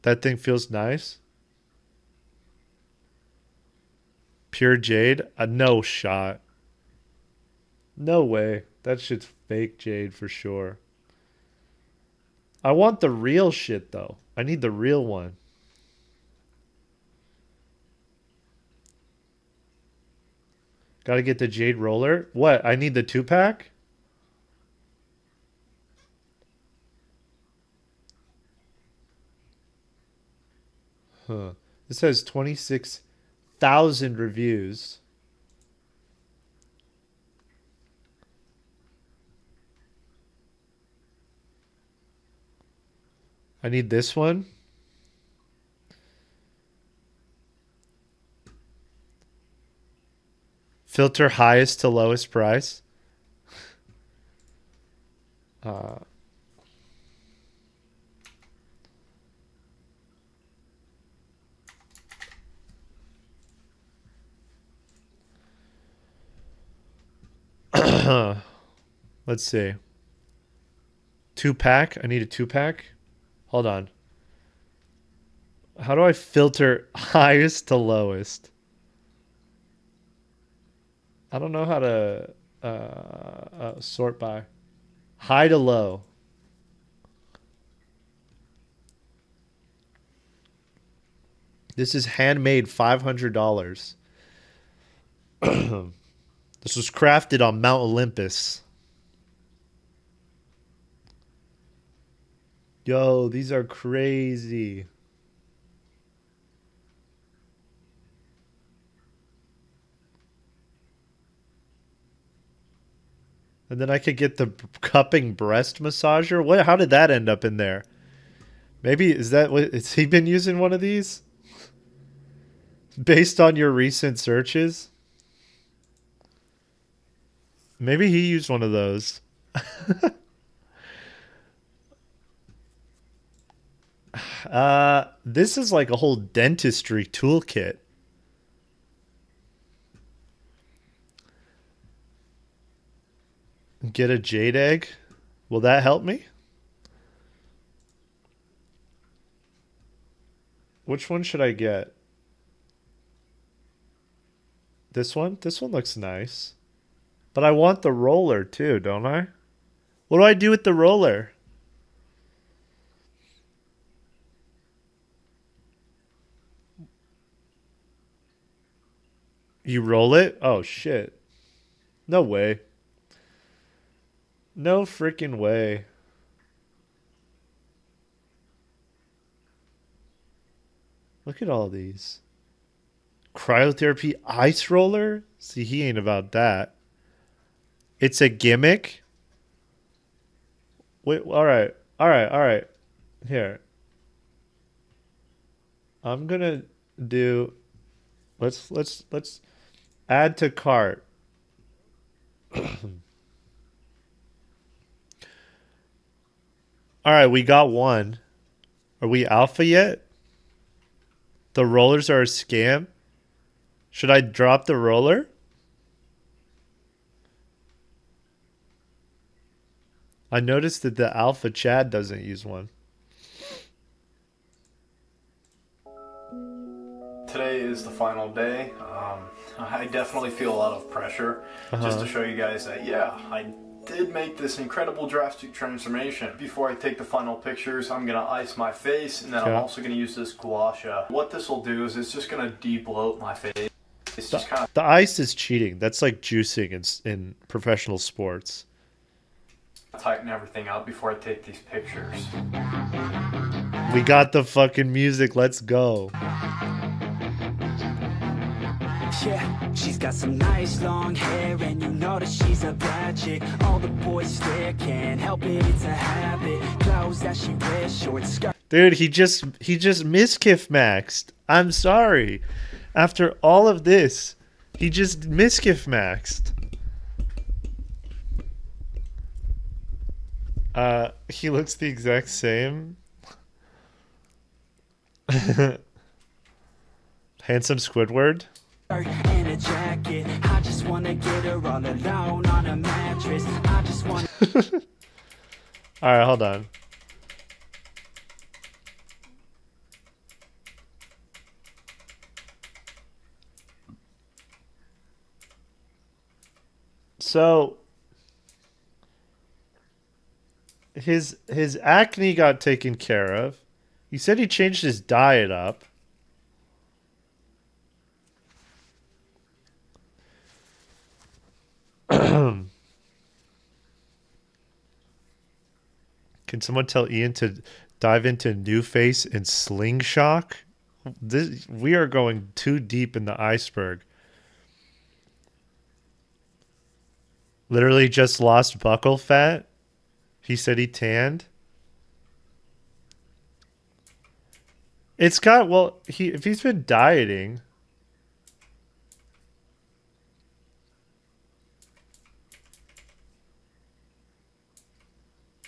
That thing feels nice. Pure jade? No shot. No way. That shit's fake jade for sure. I want the real shit though. I need the real one. Gotta get the jade roller. What? I need the 2-pack? Huh. This has 26,000 reviews. I need this one. Filter highest to lowest price. Let's see. 2-pack. I need a 2-pack. Hold on. How do I filter highest to lowest? I don't know how to sort by. High to low. This is handmade $500. This was crafted on Mount Olympus. Yo, these are crazy. And then I could get the cupping breast massager. What? How did that end up in there? Maybe, is that what, has he been using one of these? Based on your recent searches? Maybe he used one of those. This is like a whole dentistry toolkit. Get a jade egg. Will that help me? Which one should I get? This one? This one looks nice. But I want the roller too, don't I? What do I do with the roller? You roll it? Oh, shit. No way. No freaking way. Look at all these. Cryotherapy ice roller? See, he ain't about that. It's a gimmick? Wait, alright. Alright, alright. Here. I'm gonna do... Let's add to cart. All right, we got one. Are we alpha yet? The rollers are a scam. Should I drop the roller? I noticed that the alpha Chad doesn't use one. Today is the final day. I definitely feel a lot of pressure just to show you guys that, yeah, I did make this incredible drastic transformation. Before I take the final pictures, I'm gonna ice my face, and then I'm also gonna use this Gua sha. What this will do is it's just gonna de-bloat my face. It's just kind of... The ice is cheating. That's like juicing in professional sports. Tighten everything up before I take these pictures. We got the fucking music. Let's go. Yeah, she's got some nice long hair, and you know that she's a bad chick. All the boys stare, can't help it, it's a habit. Clothes that she wears, short skirt. Dude, he just miskiff maxed. I'm sorry. After all of this, he just miskiff maxed. He looks the exact same. Handsome Squidward. And a jacket. I just want to get her all alone on a mattress. I just want All right, hold on. So his acne got taken care of. He said he changed his diet up. Can someone tell Ian to dive into New Face and Sling Shock? This, we are going too deep in the iceberg. Literally just lost buckle fat. He said he tanned. It's got, well, he, if he's been dieting.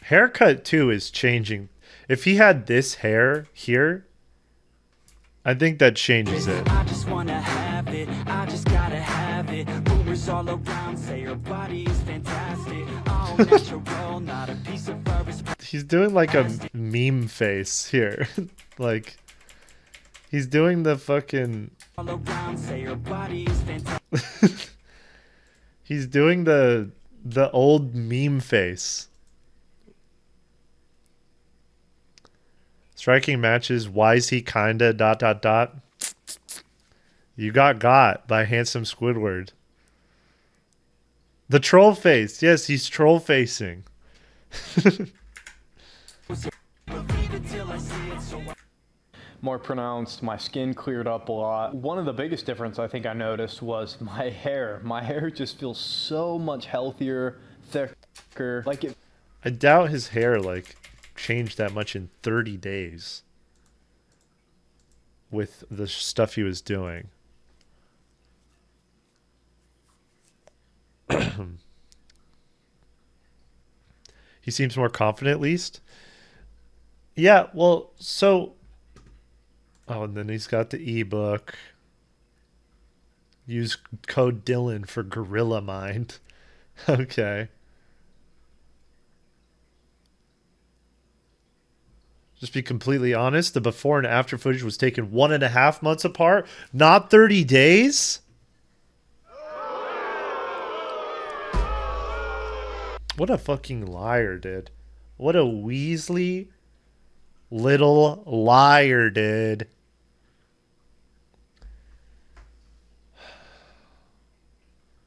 Haircut too is changing. If he had this hair here, I think that changes it. I just wanna have it. I just gotta have it. Rumors all around say your body is fantastic. All natural, not a piece of fur is... He's doing like a meme face here. Like, he's doing the fucking... All around say your body is fantastic. He's doing the old meme face. Striking matches. Why is he kinda ... You got by handsome Squidward. The troll face. Yes, he's troll facing. More pronounced. My skin cleared up a lot. One of the biggest difference I think I noticed was my hair. My hair just feels so much healthier, thicker. Like it. I doubt his hair like changed that much in 30 days with the stuff he was doing. He seems more confident at least. Yeah, well, so... Oh, and then he's got the ebook. Use code Dylan for Gorilla Mind. Okay. Just be completely honest, the before and after footage was taken 1.5 months apart, not 30 days? What a fucking liar, dude. What a weaselly little liar, dude.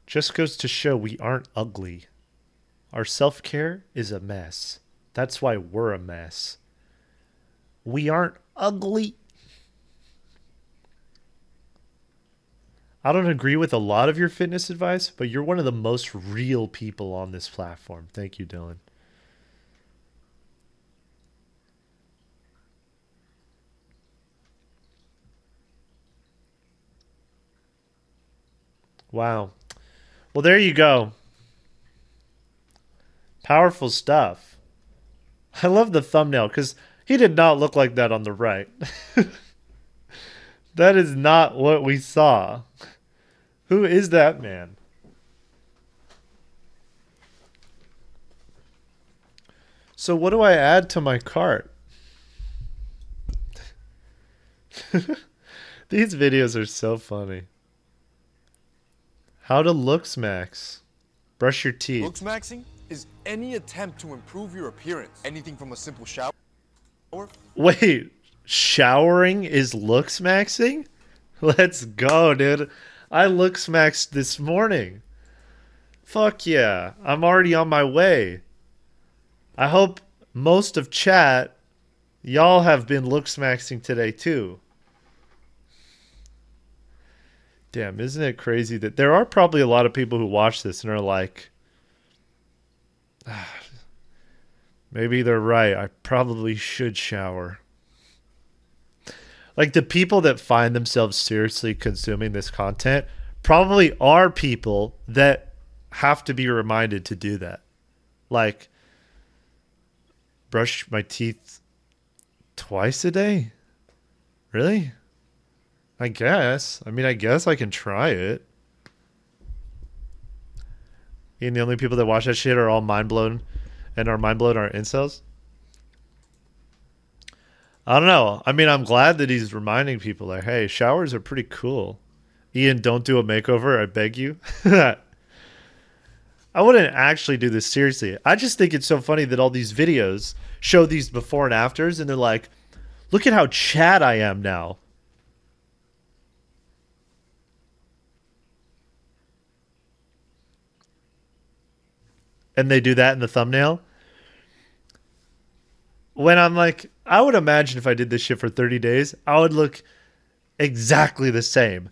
Just goes to show we aren't ugly. Our self-care is a mess. That's why we're a mess. We aren't ugly. I don't agree with a lot of your fitness advice, but you're one of the most real people on this platform. Thank you, Dylan. Wow. Well, there you go. Powerful stuff. I love the thumbnail because... He did not look like that on the right. That is not what we saw. Who is that man? So what do I add to my cart? These videos are so funny. How to Looksmax. Brush your teeth. Looksmaxing is any attempt to improve your appearance. Anything from a simple shower. Wait, showering is looksmaxing? Let's go, dude. I looksmaxed this morning. Fuck yeah. I'm already on my way. I hope most of chat, y'all have been looksmaxing today too. Damn, isn't it crazy that there are probably a lot of people who watch this and are like... Maybe they're right. I probably should shower. Like, the people that find themselves seriously consuming this content probably are people that have to be reminded to do that. Like, brush my teeth twice a day? Really? I guess. I mean, I guess I can try it. And the only people that watch that shit are all mind-blown. And our mind blown our incels. I don't know. I mean, I'm glad that he's reminding people like, hey, showers are pretty cool. Ian, don't do a makeover. I beg you. I wouldn't actually do this seriously. I just think it's so funny that all these videos show these before and afters. And they're like, look at how Chad I am now. And they do that in the thumbnail. When I'm like, I would imagine if I did this shit for 30 days, I would look exactly the same.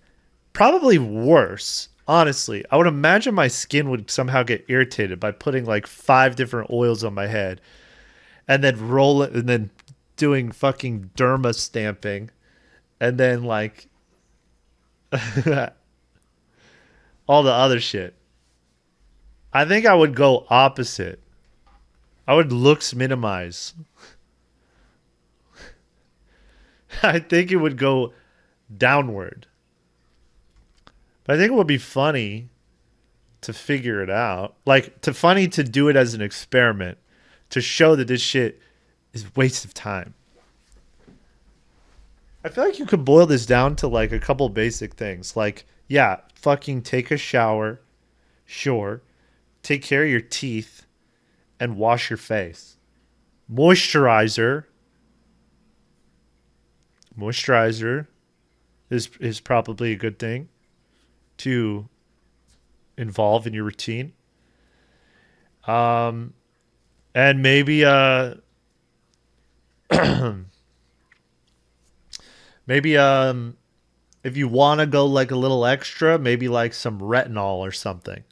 Probably worse, honestly. I would imagine my skin would somehow get irritated by putting like 5 different oils on my head and then roll it and then doing fucking derma stamping and then like all the other shit. I think I would go opposite. I would looks minimize. I think it would go downward. But I think it would be funny to figure it out. Like, funny to do it as an experiment. To show that this shit is a waste of time. I feel like you could boil this down to like a couple basic things. Like, yeah, fucking take a shower. Sure. Take care of your teeth. And wash your face. Moisturizer. Moisturizer is probably a good thing to involve in your routine. And maybe maybe if you want to go like a little extra, maybe like some retinol or something.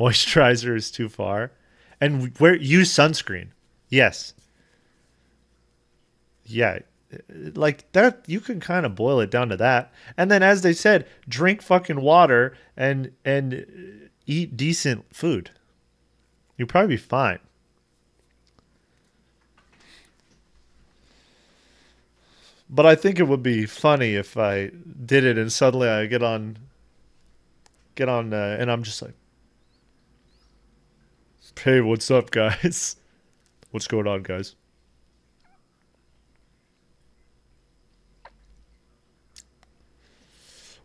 Moisturizer is too far. And use sunscreen. Yes. Yeah. Like that, you can kind of boil it down to that. And then, as they said, drink fucking water and eat decent food. You'll probably be fine. But I think it would be funny if I did it and suddenly I get on and I'm just like, hey, what's up, guys? What's going on, guys?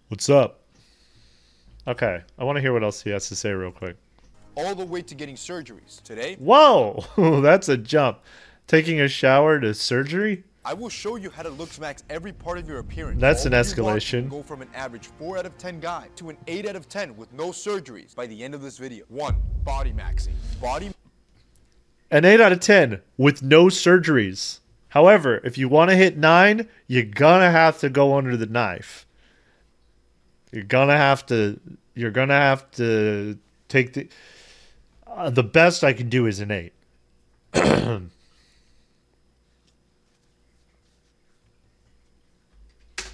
What's up? Okay, I want to hear what else he has to say real quick. All the way to getting surgeries today. Whoa, that's a jump. Taking a shower to surgery? I will show you how to looks max every part of your appearance. That's an escalation. You go from an average 4 out of 10 guy to an 8 out of 10 with no surgeries by the end of this video. 1. Body maxing. An 8 out of 10 with no surgeries. However, if you want to hit 9, you're gonna have to go under the knife. You're gonna have to take the best I can do is an 8.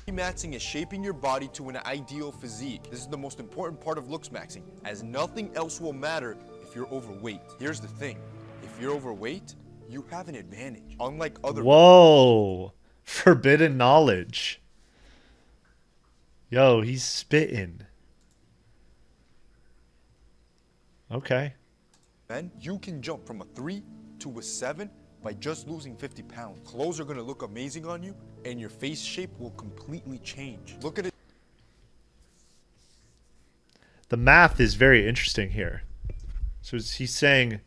Maxing is shaping your body to an ideal physique. This is the most important part of looks maxing, as nothing else will matter if you're overweight. Here's the thing. If you're overweight, you have an advantage. Unlike other... Whoa. Forbidden knowledge. Yo, he's spitting. Okay. And you can jump from a 3 to a 7 by just losing 50 pounds. Clothes are going to look amazing on you, and your face shape will completely change. Look at it. The math is very interesting here. So he's saying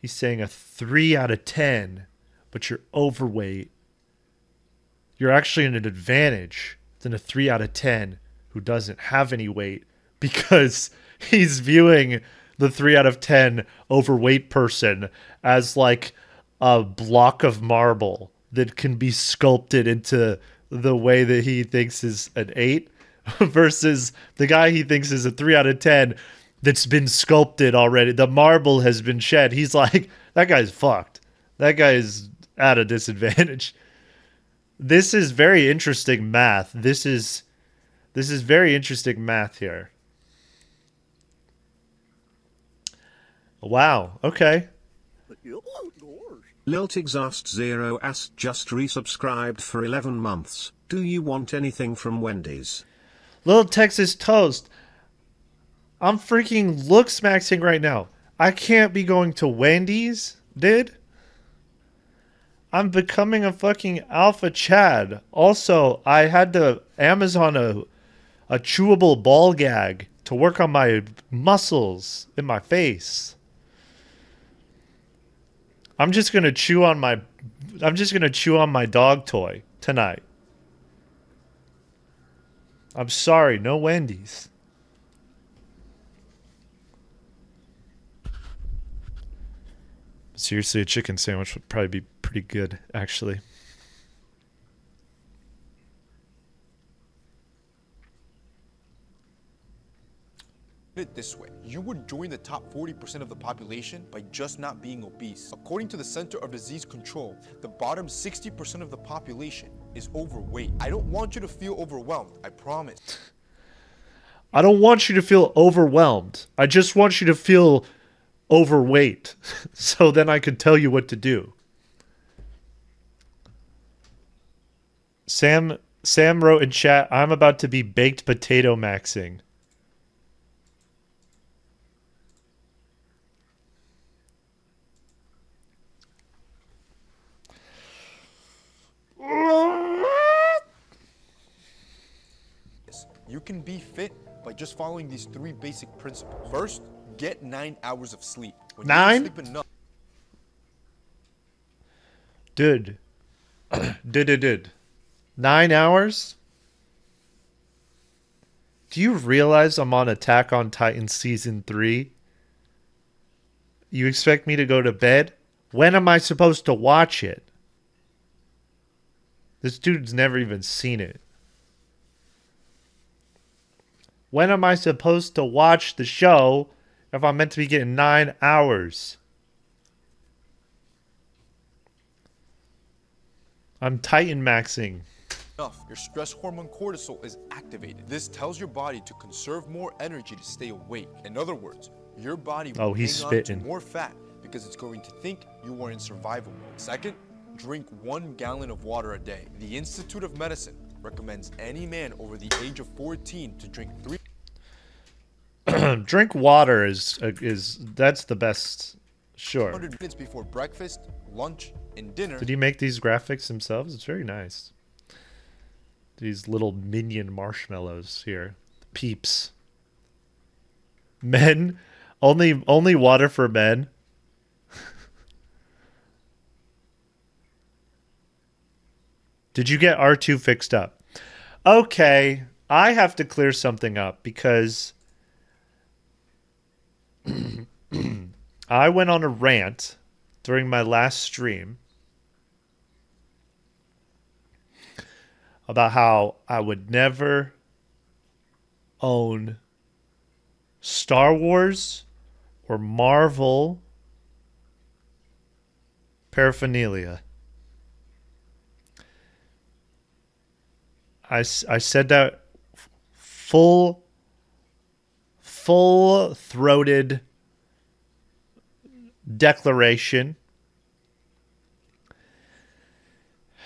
a 3 out of 10, but you're overweight. You're actually in an advantage than a 3 out of 10 who doesn't have any weight, because he's viewing the 3 out of 10 overweight person as like a block of marble that can be sculpted into the way that he thinks is an 8, versus the guy he thinks is a 3 out of 10 that's been sculpted already. The marble has been shed. He's like, that guy's fucked. That guy's at a disadvantage. This is very interesting math. This is very interesting math here. Wow. Okay. Liltexast0 asked, just resubscribed for 11 months. Do you want anything from Wendy's? Little Texas Toast. I'm freaking looks maxing right now. I can't be going to Wendy's, dude. I'm becoming a fucking alpha Chad. Also, I had to Amazon a chewable ball gag to work on my muscles in my face. I'm just gonna chew on my dog toy tonight. I'm sorry, no Wendy's. Seriously, a chicken sandwich would probably be pretty good, actually. Put it this way, you would join the top 40% of the population by just not being obese. According to the Center of Disease Control, the bottom 60% of the population is overweight. I don't want you to feel overwhelmed, I promise. I don't want you to feel overwhelmed. I just want you to feel overweight, so then I could tell you what to do. Sam wrote in chat, I'm about to be baked potato maxing. You can be fit by just following these three basic principles. First, get 9 hours of sleep. When 9? You don't sleep enough. Dude. 9 hours? Do you realize I'm on Attack on Titan Season 3? You expect me to go to bed? When am I supposed to watch it? This dude's never even seen it. When am I supposed to watch the show if I'm meant to be getting 9 hours? I'm Titan maxing. Your stress hormone cortisol is activated. This tells your body to conserve more energy to stay awake. In other words, your body will hang on to more fat because it's going to think you are in survival mode. Second, drink 1 gallon of water a day. The Institute of Medicine recommends any man over the age of 14 to drink drink water is that's the best. Sure. 100 minutes before breakfast, lunch, and dinner. Did he make these graphics themselves? It's very nice. These little minion marshmallows here, peeps. Men, only water for men. Did you get R2 fixed up? Okay, I have to clear something up because I went on a rant during my last stream about how I would never own Star Wars or Marvel paraphernalia. I said that full-throated declaration.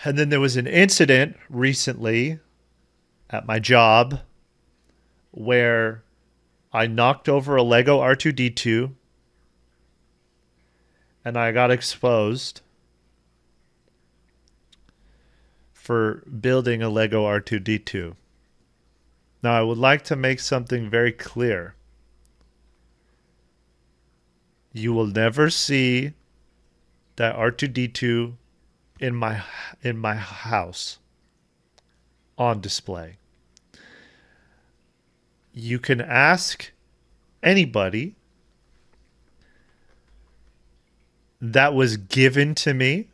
And then there was an incident recently at my job where I knocked over a Lego R2-D2 and I got exposed for building a Lego R2-D2. Now, I would like to make something very clear. You will never see that R2-D2 in my house on display. You can ask anybody. That was given to me.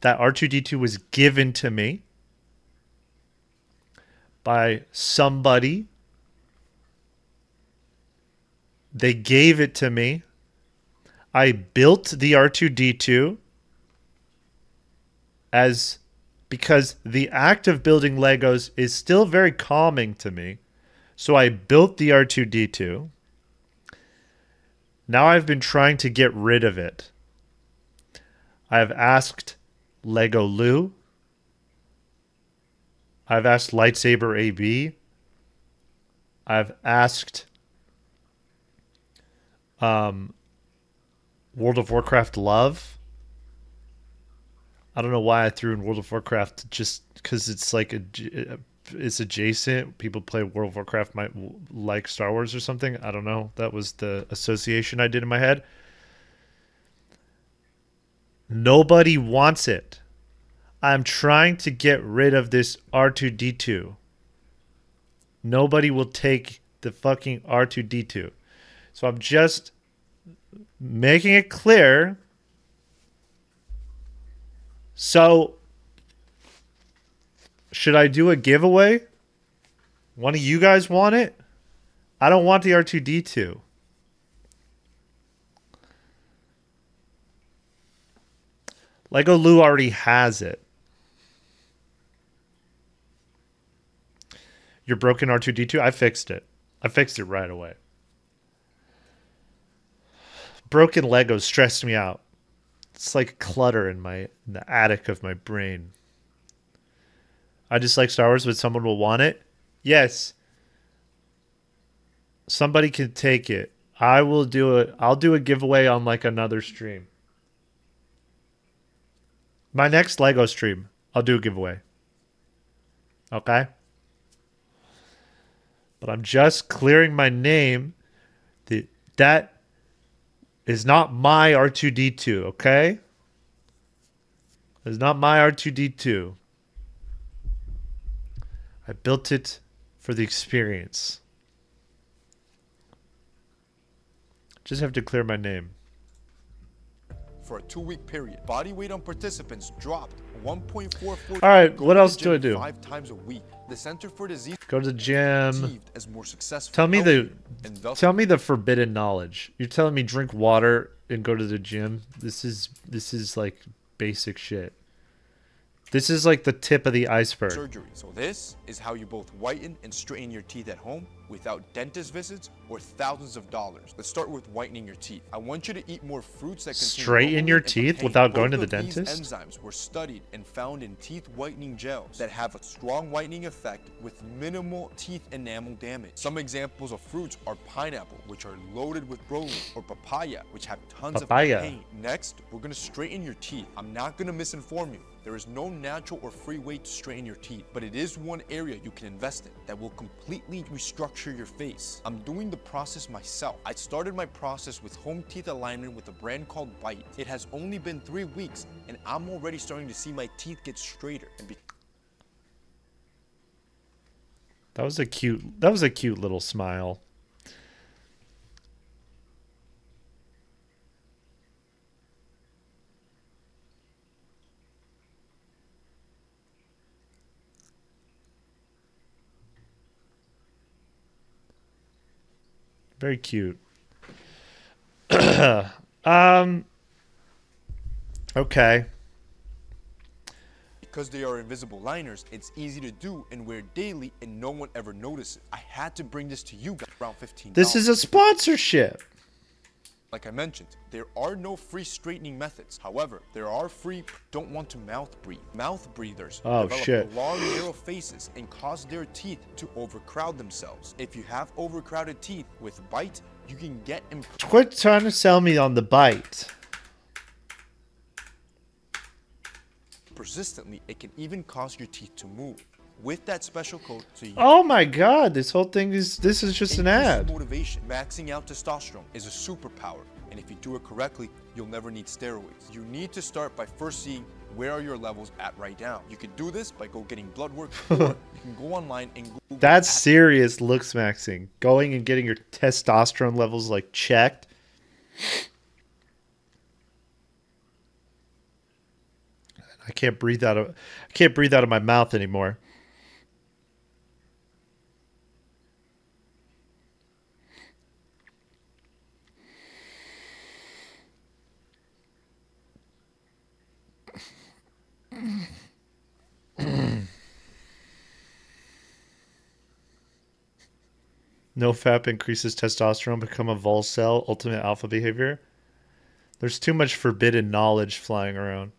That R2-D2 was given to me by somebody. They gave it to me. I built the R2-D2 because the act of building Legos is still very calming to me. So I built the R2-D2. Now I've been trying to get rid of it. I've asked Lego Lou. I've asked Lightsaber AB. I've asked World of Warcraft Love. I don't know why I threw in World of Warcraft, just because it's like it's adjacent. People play World of Warcraft might like Star Wars or something. I don't know. That was the association I did in my head. Nobody wants it. I'm trying to get rid of this R2-D2. Nobody will take the fucking R2-D2. So I'm just making it clear. So should I do a giveaway? One of you guys want it? I don't want the R2-D2. Lego Lou already has it. Your broken R2-D2? I fixed it. I fixed it right away. Broken Legos stressed me out. It's like clutter in the attic of my brain. I just like Star Wars, but someone will want it. Yes. Somebody can take it. I will do it. I'll do a giveaway on like another stream. My next Lego stream, I'll do a giveaway. Okay? But I'm just clearing my name. That is not my R2-D2, okay? It's not my R2-D2. I built it for the experience. Just have to clear my name. For a 2-week period, body weight on participants dropped 1.44. All right, what else do I do? 5 times a week. The Center for Disease. Go to the gym. Tell me the forbidden knowledge. You're telling me drink water and go to the gym. This is like basic shit. This is like the tip of the iceberg. Surgery. So this is how you both whiten and straighten your teeth at home without dentist visits or thousands of dollars. Let's start with whitening your teeth. I want you to eat more fruits that contain straighten your teeth without going to the dentist. These enzymes were studied and found in teeth whitening gels that have a strong whitening effect with minimal teeth enamel damage. Some examples of fruits are pineapple, which are loaded with proline, or papaya, which have tons of pain. Next, we're going to straighten your teeth. I'm not going to misinform you. There is no natural or free way to straighten your teeth, but it is one area you can invest in that will completely restructure your face. I'm doing the process myself. I started my process with home teeth alignment with a brand called Bite. It has only been 3 weeks, and I'm already starting to see my teeth get straighter. That was a cute little smile. Very cute. Okay. Because they are invisible liners, it's easy to do and wear daily and no one ever notices. I had to bring this to you guys around $15. This is a sponsorship. Like I mentioned, there are no free straightening methods. However, there are free don't want to mouth breathe. Mouth breathers develop long, narrow faces and cause their teeth to overcrowd themselves. If you have overcrowded teeth with Bite, you can get improved. Quit trying to sell me on the Bite. Persistently, it can even cause your teeth to move. With that special code, so you oh my god, this whole thing is this is just an ad. Motivation. Maxing out testosterone is a superpower, and if you do it correctly, you'll never need steroids. You need to start by first seeing where are your levels at right now. You can do this by getting blood work, or you can go online and Google. That's serious looks maxing. Going and getting your testosterone levels like checked. I can't breathe out of my mouth anymore. No FAP increases testosterone, become a vol cell, ultimate alpha behavior. There's too much forbidden knowledge flying around.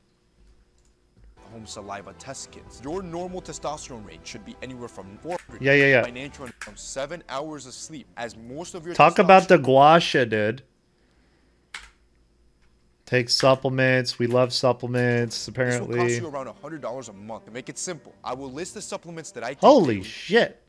Home saliva test kits. Your normal testosterone rate should be anywhere from 4 financial and from 7 hours of sleep, as most of your talk about the Gua sha, dude. Take supplements. We love supplements, apparently. This will cost you around $100 a month. To make it simple, I will list the supplements that I take. Holy shit.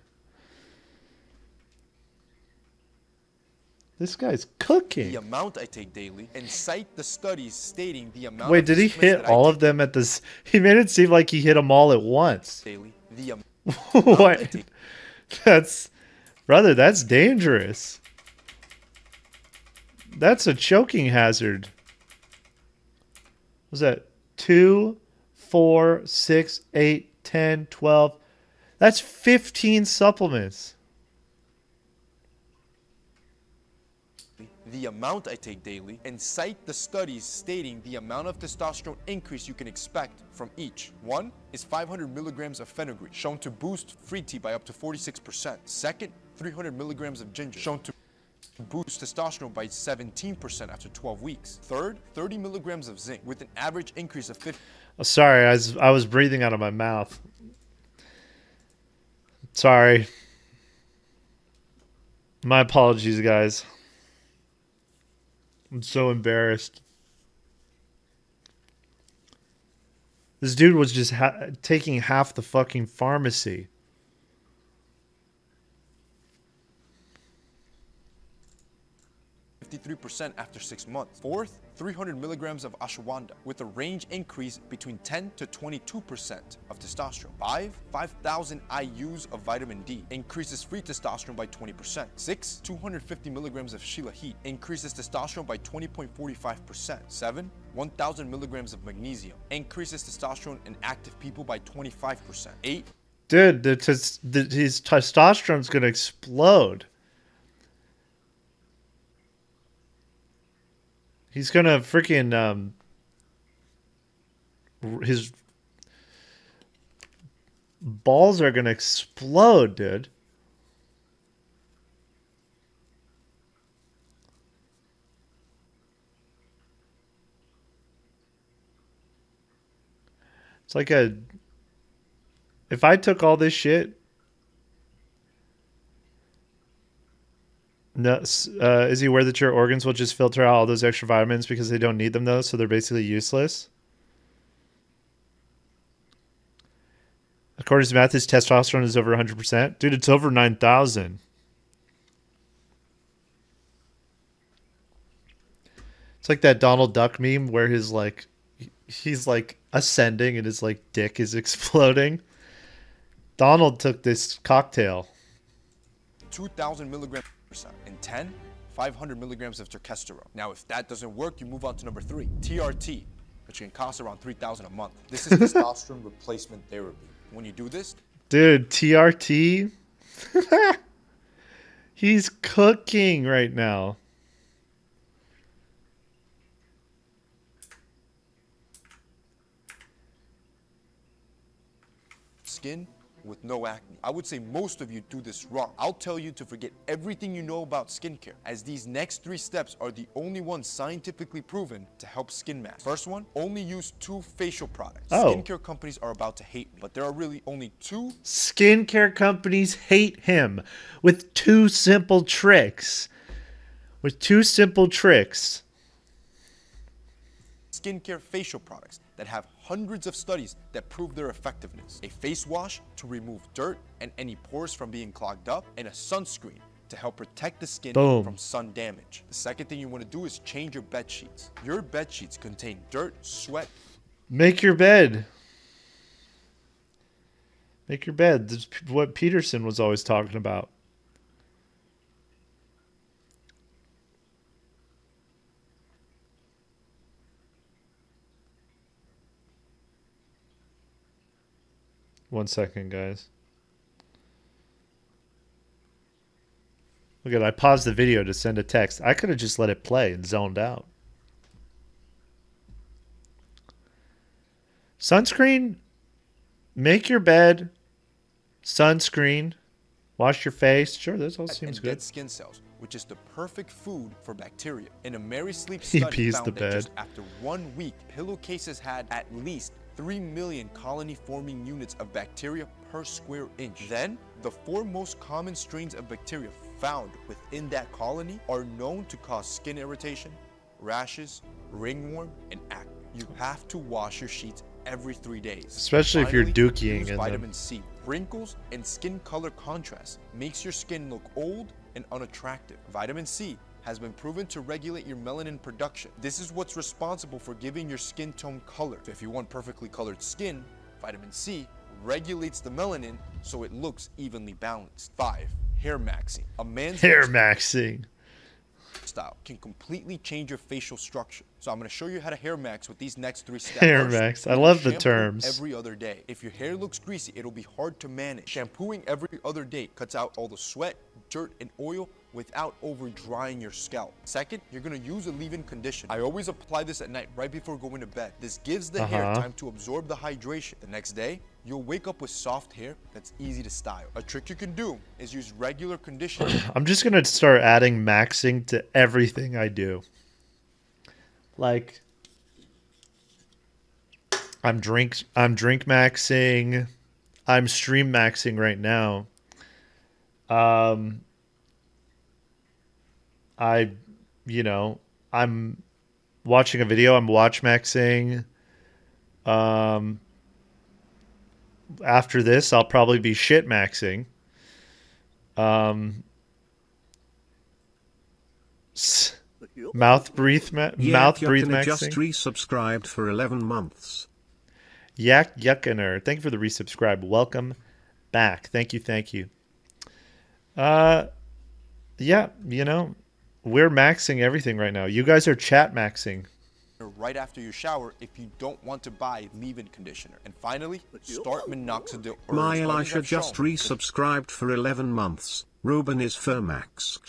This guy's cooking. The amount I take daily and cite the studies stating the amount. Wait, did he hit all of them at this? He made it seem like he hit them all at once. Daily. The what? That's, brother, that's dangerous. That's a choking hazard. Was that 2, 4, 6, 8, 10, 12? That's 15 supplements. the amount I take daily, and cite the studies stating the amount of testosterone increase you can expect from each. One is 500 milligrams of fenugreek, shown to boost free T by up to 46%. Second, 300 milligrams of ginger, shown to boost testosterone by 17% after 12 weeks. Third, 30 milligrams of zinc, with an average increase of 50. Sorry, I was breathing out of my mouth. Sorry. My apologies, guys. I'm so embarrassed. This dude was just taking half the fucking pharmacy. ...53% after 6 months. Fourth, 300 milligrams of ashwagandha, with a range increase between 10 to 22% of testosterone. 5,000 IUs of vitamin D, increases free testosterone by 20%. Six, 250 milligrams of shilajit, increases testosterone by 20.45%. Seven, 1,000 milligrams of magnesium, increases testosterone in active people by 25%. Eight... Dude, his testosterone's gonna explode. He's gonna freaking his balls are gonna explode, dude. It's like a, if I took all this shit, no, is he aware that your organs will just filter out all those extra vitamins because they don't need them, though, so they're basically useless? According to math, his testosterone is over 100%. Dude, it's over 9,000. It's like that Donald Duck meme where his, like, he's, like, ascending and his, like, dick is exploding. Donald took this cocktail. 2,000 milligrams. And 10, 500 milligrams of terkesterone. Now, if that doesn't work, you move on to number three, TRT, which can cost around $3,000 a month. This is testosterone replacement therapy. When you do this... Dude, TRT? He's cooking right now. Skin... with no acne. I would say most of you do this wrong. I'll tell you to forget everything you know about skincare, as these next three steps are the only ones scientifically proven to help skin mask. First one, only use 2 facial products. Oh. Skincare companies are about to hate me, but there are really only 2. Skincare companies hate him with 2 simple tricks. With 2 simple tricks. Skincare facial products that have hundreds of studies that prove their effectiveness. A face wash to remove dirt and any pores from being clogged up, and a sunscreen to help protect the skin from sun damage. The second thing you want to do is change your bed sheets. Your bed sheets contain dirt, sweat. Make your bed. Make your bed. That's what Peterson was always talking about. One second, guys. Look at, I paused the video to send a text. I could have just let it play and zoned out. Sunscreen. Make your bed. Sunscreen. Wash your face. Sure, this all seems good. Dead skin cells, which is the perfect food for bacteria. In a Mary Sleep study found that just after 1 week, pillowcases had at least 3 million colony-forming units of bacteria per square inch. Then, the 4 most common strains of bacteria found within that colony are known to cause skin irritation, rashes, ringworm, and acne. You have to wash your sheets every 3 days. Especially if you're dukeying in vitamin C. Wrinkles and skin color contrast makes your skin look old and unattractive. Vitamin C has been proven to regulate your melanin production. This is what's responsible for giving your skin tone color. So if you want perfectly colored skin, vitamin C regulates the melanin so it looks evenly balanced. 5. Hair maxing. A man's hair maxing style can completely change your facial structure. So I'm going to show you how to hair max with these next three steps. Hair max. I love the terms. Every other day. If your hair looks greasy, it'll be hard to manage. Shampooing every other day cuts out all the sweat, dirt, and oil without over drying your scalp. Second, you're going to use a leave-in conditioner. I always apply this at night right before going to bed. This gives the hair time to absorb the hydration. The next day, you'll wake up with soft hair that's easy to style. A trick you can do is use regular conditioner. I'm just going to start adding maxing to everything I do. Like, I'm drink maxing, I'm stream maxing right now. I'm watching a video, I'm watch maxing. After this, I'll probably be shit maxing. Mouth breathe maxing. Just resubscribed for 11 months. Yak Yuckiner, thank you for the resubscribe. Welcome back. Thank you, thank you. Yeah, you know, we're maxing everything right now. You guys are chat maxing. Right after you shower, if you don't want to buy leave-in conditioner. And finally, start minoxidil. My Elisha just resubscribed for 11 months. Ruben is for max.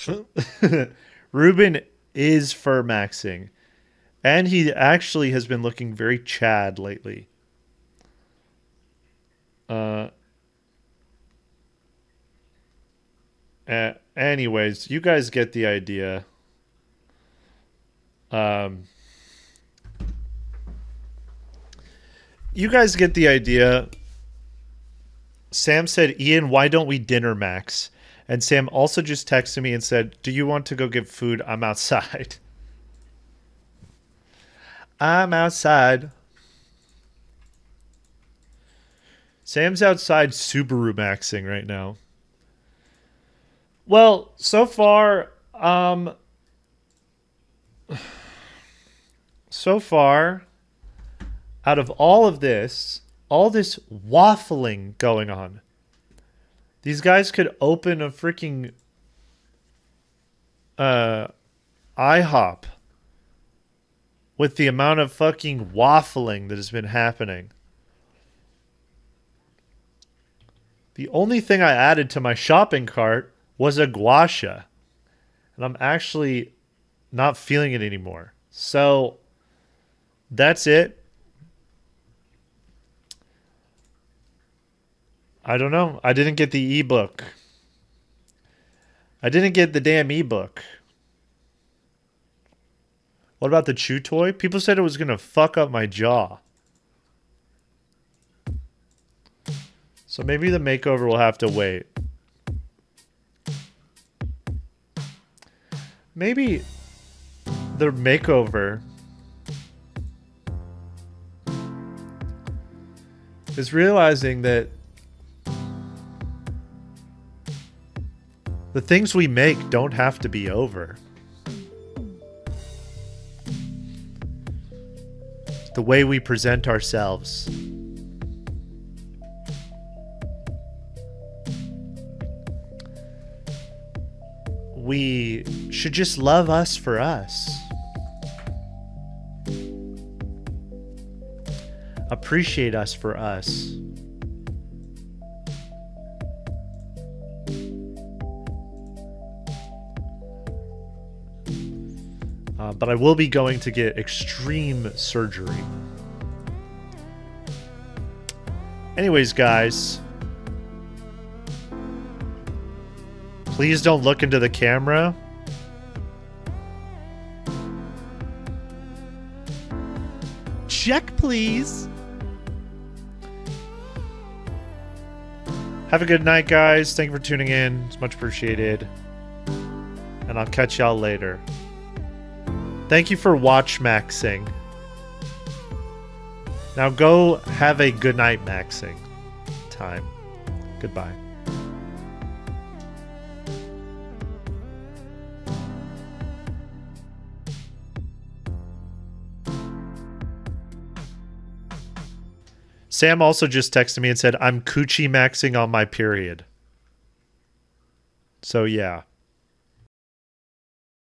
Ruben is fur maxing, and he actually has been looking very Chad lately. Anyways, you guys get the idea. You guys get the idea. Sam said, Ian, why don't we dinner max? And Sam also just texted me and said, do you want to go get food? I'm outside. I'm outside. Sam's outside Subaru maxing right now. Well, so far, out of all this waffling going on, these guys could open a freaking IHOP with the amount of fucking waffling that has been happening. The only thing I added to my shopping cart was a gua sha, and I'm actually not feeling it anymore. So that's it. I don't know. I didn't get the ebook. I didn't get the damn ebook. What about the chew toy? People said it was going to fuck up my jaw. So maybe the makeover will have to wait. Maybe the makeover is realizing that the things we make don't have to be over. The way we present ourselves. We should just love us for us. Appreciate us for us. But I will be going to get extreme surgery. Anyways, guys. Please don't look into the camera. Check, please. Have a good night, guys. Thank you for tuning in. It's much appreciated. And I'll catch y'all later. Thank you for watch maxing. Now go have a good night maxing time. Goodbye. Sam also just texted me and said, I'm coochie maxing on my period. So yeah.